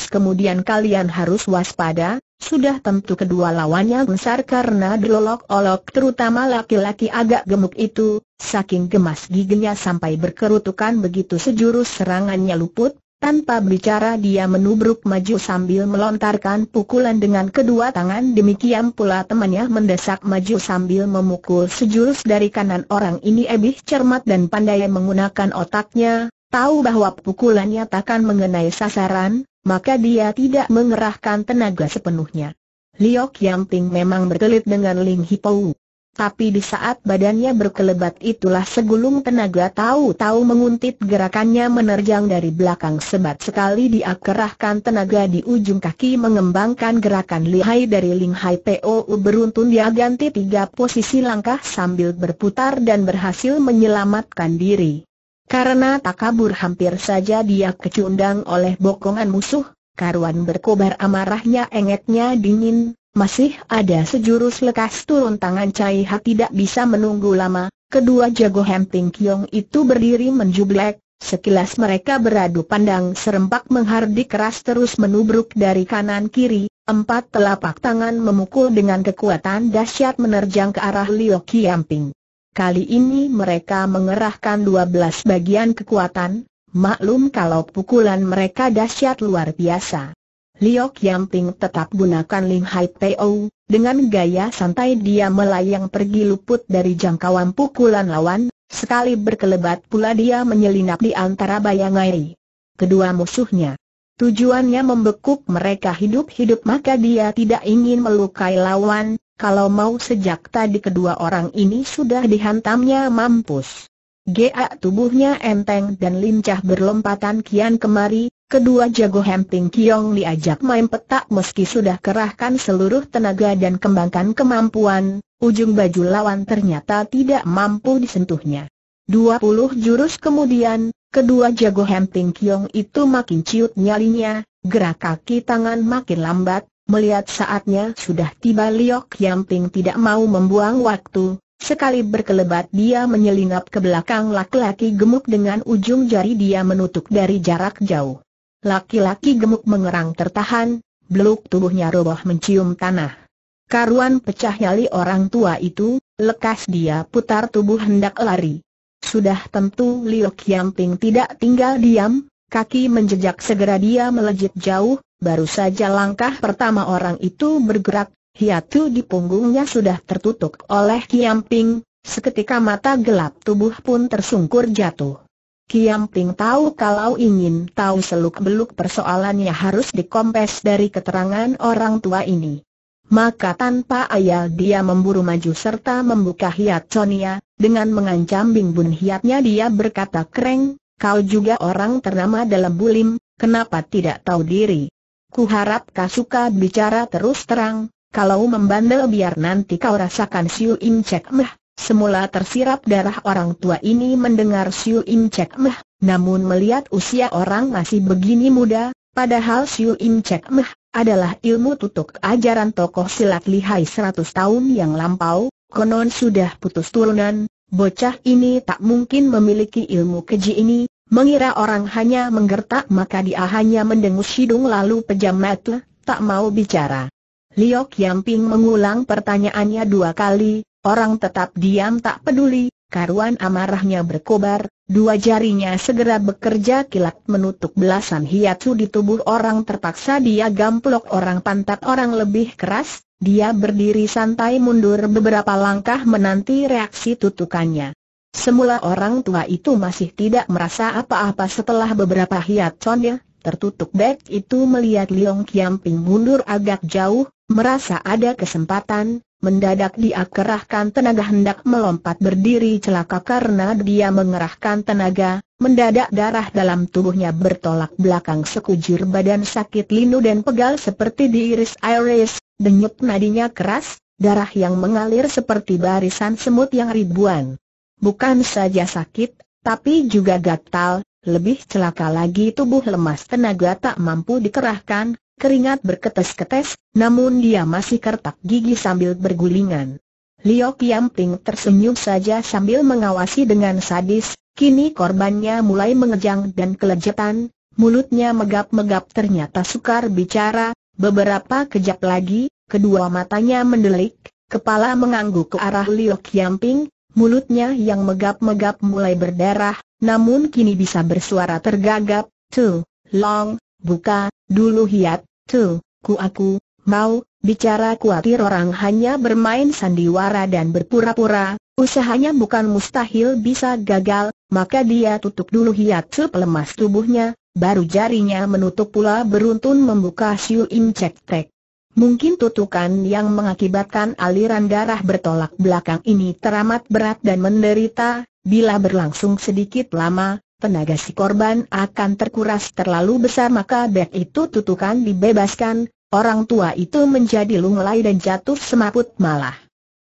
kemudian kalian harus waspada, sudah tentu kedua lawannya besar karena dilolok-olok terutama laki-laki agak gemuk itu, saking gemas giginya sampai berkerutukan begitu sejurus serangannya luput, tanpa bicara dia menubruk maju sambil melontarkan pukulan dengan kedua tangan demikian pula temannya mendesak maju sambil memukul sejurus dari kanan orang ini lebih cermat dan pandai menggunakan otaknya. Tahu bahwa pukulannya takkan mengenai sasaran, maka dia tidak mengerahkan tenaga sepenuhnya. Liu Qiangping memang berkelit dengan Ling Hipao, tapi di saat badannya berkelebat itulah segulung tenaga tahu-tahu menguntit gerakannya menerjang dari belakang sebat sekali dia kerahkan tenaga di ujung kaki mengembangkan gerakan lihai dari Ling Hipao beruntun dia ganti 3 posisi langkah sambil berputar dan berhasil menyelamatkan diri. Karena tak kabur hampir saja dia kecundang oleh bokongan musuh, karuan berkobar amarahnya engeknya dingin, masih ada sejurus lekas turun tangan Cai He tidak bisa menunggu lama, kedua jago Hemping Kiong itu berdiri menjublek, sekilas mereka beradu pandang serempak menghardik keras terus menubruk dari kanan kiri, 4 telapak tangan memukul dengan kekuatan dahsyat menerjang ke arah Liu Qiangping. Kali ini mereka mengerahkan 12 bagian kekuatan, maklum kalau pukulan mereka dahsyat luar biasa. Liu Qiangping tetap gunakan Ling Hipao, dengan gaya santai dia melayang pergi luput dari jangkauan pukulan lawan, sekali berkelebat pula dia menyelinap di antara bayangai kedua musuhnya. Tujuannya membekuk mereka hidup-hidup maka dia tidak ingin melukai lawan. Kalau mau sejak tadi kedua orang ini sudah dihantamnya mampus. Geak tubuhnya enteng dan lincah berlompatan kian kemari, kedua jago Hemping Kiong diajak main petak meski sudah kerahkan seluruh tenaga dan kembangkan kemampuan, ujung baju lawan ternyata tidak mampu disentuhnya. 20 jurus kemudian, kedua jago Hemping Kiong itu makin ciut nyalinya, gerak kaki tangan makin lambat. Melihat saatnya sudah tiba Liu Qiangping tidak mau membuang waktu, sekali berkelebat dia menyelinap ke belakang laki-laki gemuk dengan ujung jari dia menutup dari jarak jauh. Laki-laki gemuk mengerang tertahan, beluk tubuhnya roboh mencium tanah. Karuan pecah nyali orang tua itu, lekas dia putar tubuh hendak lari. Sudah tentu Liu Qiangping tidak tinggal diam, kaki menjejak segera dia melejit jauh. Baru saja langkah pertama orang itu bergerak, hiatu di punggungnya sudah tertutup oleh Qiangping, seketika mata gelap tubuh pun tersungkur jatuh. Qiangping tahu kalau ingin tahu seluk-beluk persoalannya harus dikompres dari keterangan orang tua ini. Maka tanpa ayal dia memburu maju serta membuka hiat Sonia, dengan mengancam bimbun hiatnya dia berkata kereng, kau juga orang ternama dalam bulim, kenapa tidak tahu diri? Kuharap kau suka bicara terus terang, kalau membandel biar nanti kau rasakan Siu Im Cek Meh. Semula tersirap darah orang tua ini mendengar Siu Im Cek Meh, namun melihat usia orang masih begini muda, padahal Siu Im Cek Meh adalah ilmu tutuk ajaran tokoh silat lihai 100 tahun yang lampau, konon sudah putus turunan, bocah ini tak mungkin memiliki ilmu keji ini. Mengira orang hanya menggertak maka dia hanya mendengus hidung lalu pejam mata, tak mau bicara. Liu Qiangping mengulang pertanyaannya 2 kali, orang tetap diam tak peduli, karuan amarahnya berkobar, 2 jarinya segera bekerja kilat menutup belasan hiatsu di tubuh orang terpaksa dia gamplok orang pantat orang lebih keras, dia berdiri santai mundur beberapa langkah menanti reaksi tutukannya. Semula orang tua itu masih tidak merasa apa-apa setelah beberapa hiatconnya tertutup bek itu melihat Liu Qiangping mundur agak jauh, merasa ada kesempatan, Mendadak dia kerahkan tenaga hendak melompat berdiri, celaka karena dia mengerahkan tenaga. Mendadak darah dalam tubuhnya bertolak belakang, sekujur badan sakit linu dan pegal seperti diiris-iris. Denyut nadinya keras, darah yang mengalir seperti barisan semut yang ribuan. Bukan saja sakit, tapi juga gatal. Lebih celaka lagi, tubuh lemas, tenaga tak mampu dikerahkan, keringat berketes-ketes, namun dia masih kertak gigi sambil bergulingan. Liu Qianping tersenyum saja sambil mengawasi dengan sadis. Kini korbannya mulai mengejang dan kelejetan, mulutnya megap-megap, ternyata sukar bicara. Beberapa kejap lagi, kedua matanya mendelik, kepala mengangguk ke arah Liu Qianping, mulutnya yang megap-megap mulai berdarah, namun kini bisa bersuara tergagap. Tu, long, buka, dulu hiat, tu, aku, mau, bicara. Kuatir orang hanya bermain sandiwara dan berpura-pura, usahanya bukan mustahil bisa gagal, maka dia tutup dulu hiat. Tu lemas tubuhnya. Baru jarinya menutup pula beruntun membuka siu im cek tek. Mungkin tutukan yang mengakibatkan aliran darah bertolak belakang ini teramat berat dan menderita. Bila berlangsung sedikit lama, tenaga si korban akan terkuras terlalu besar, maka bek itu tutukan dibebaskan. Orang tua itu menjadi lunglai dan jatuh semaput malah.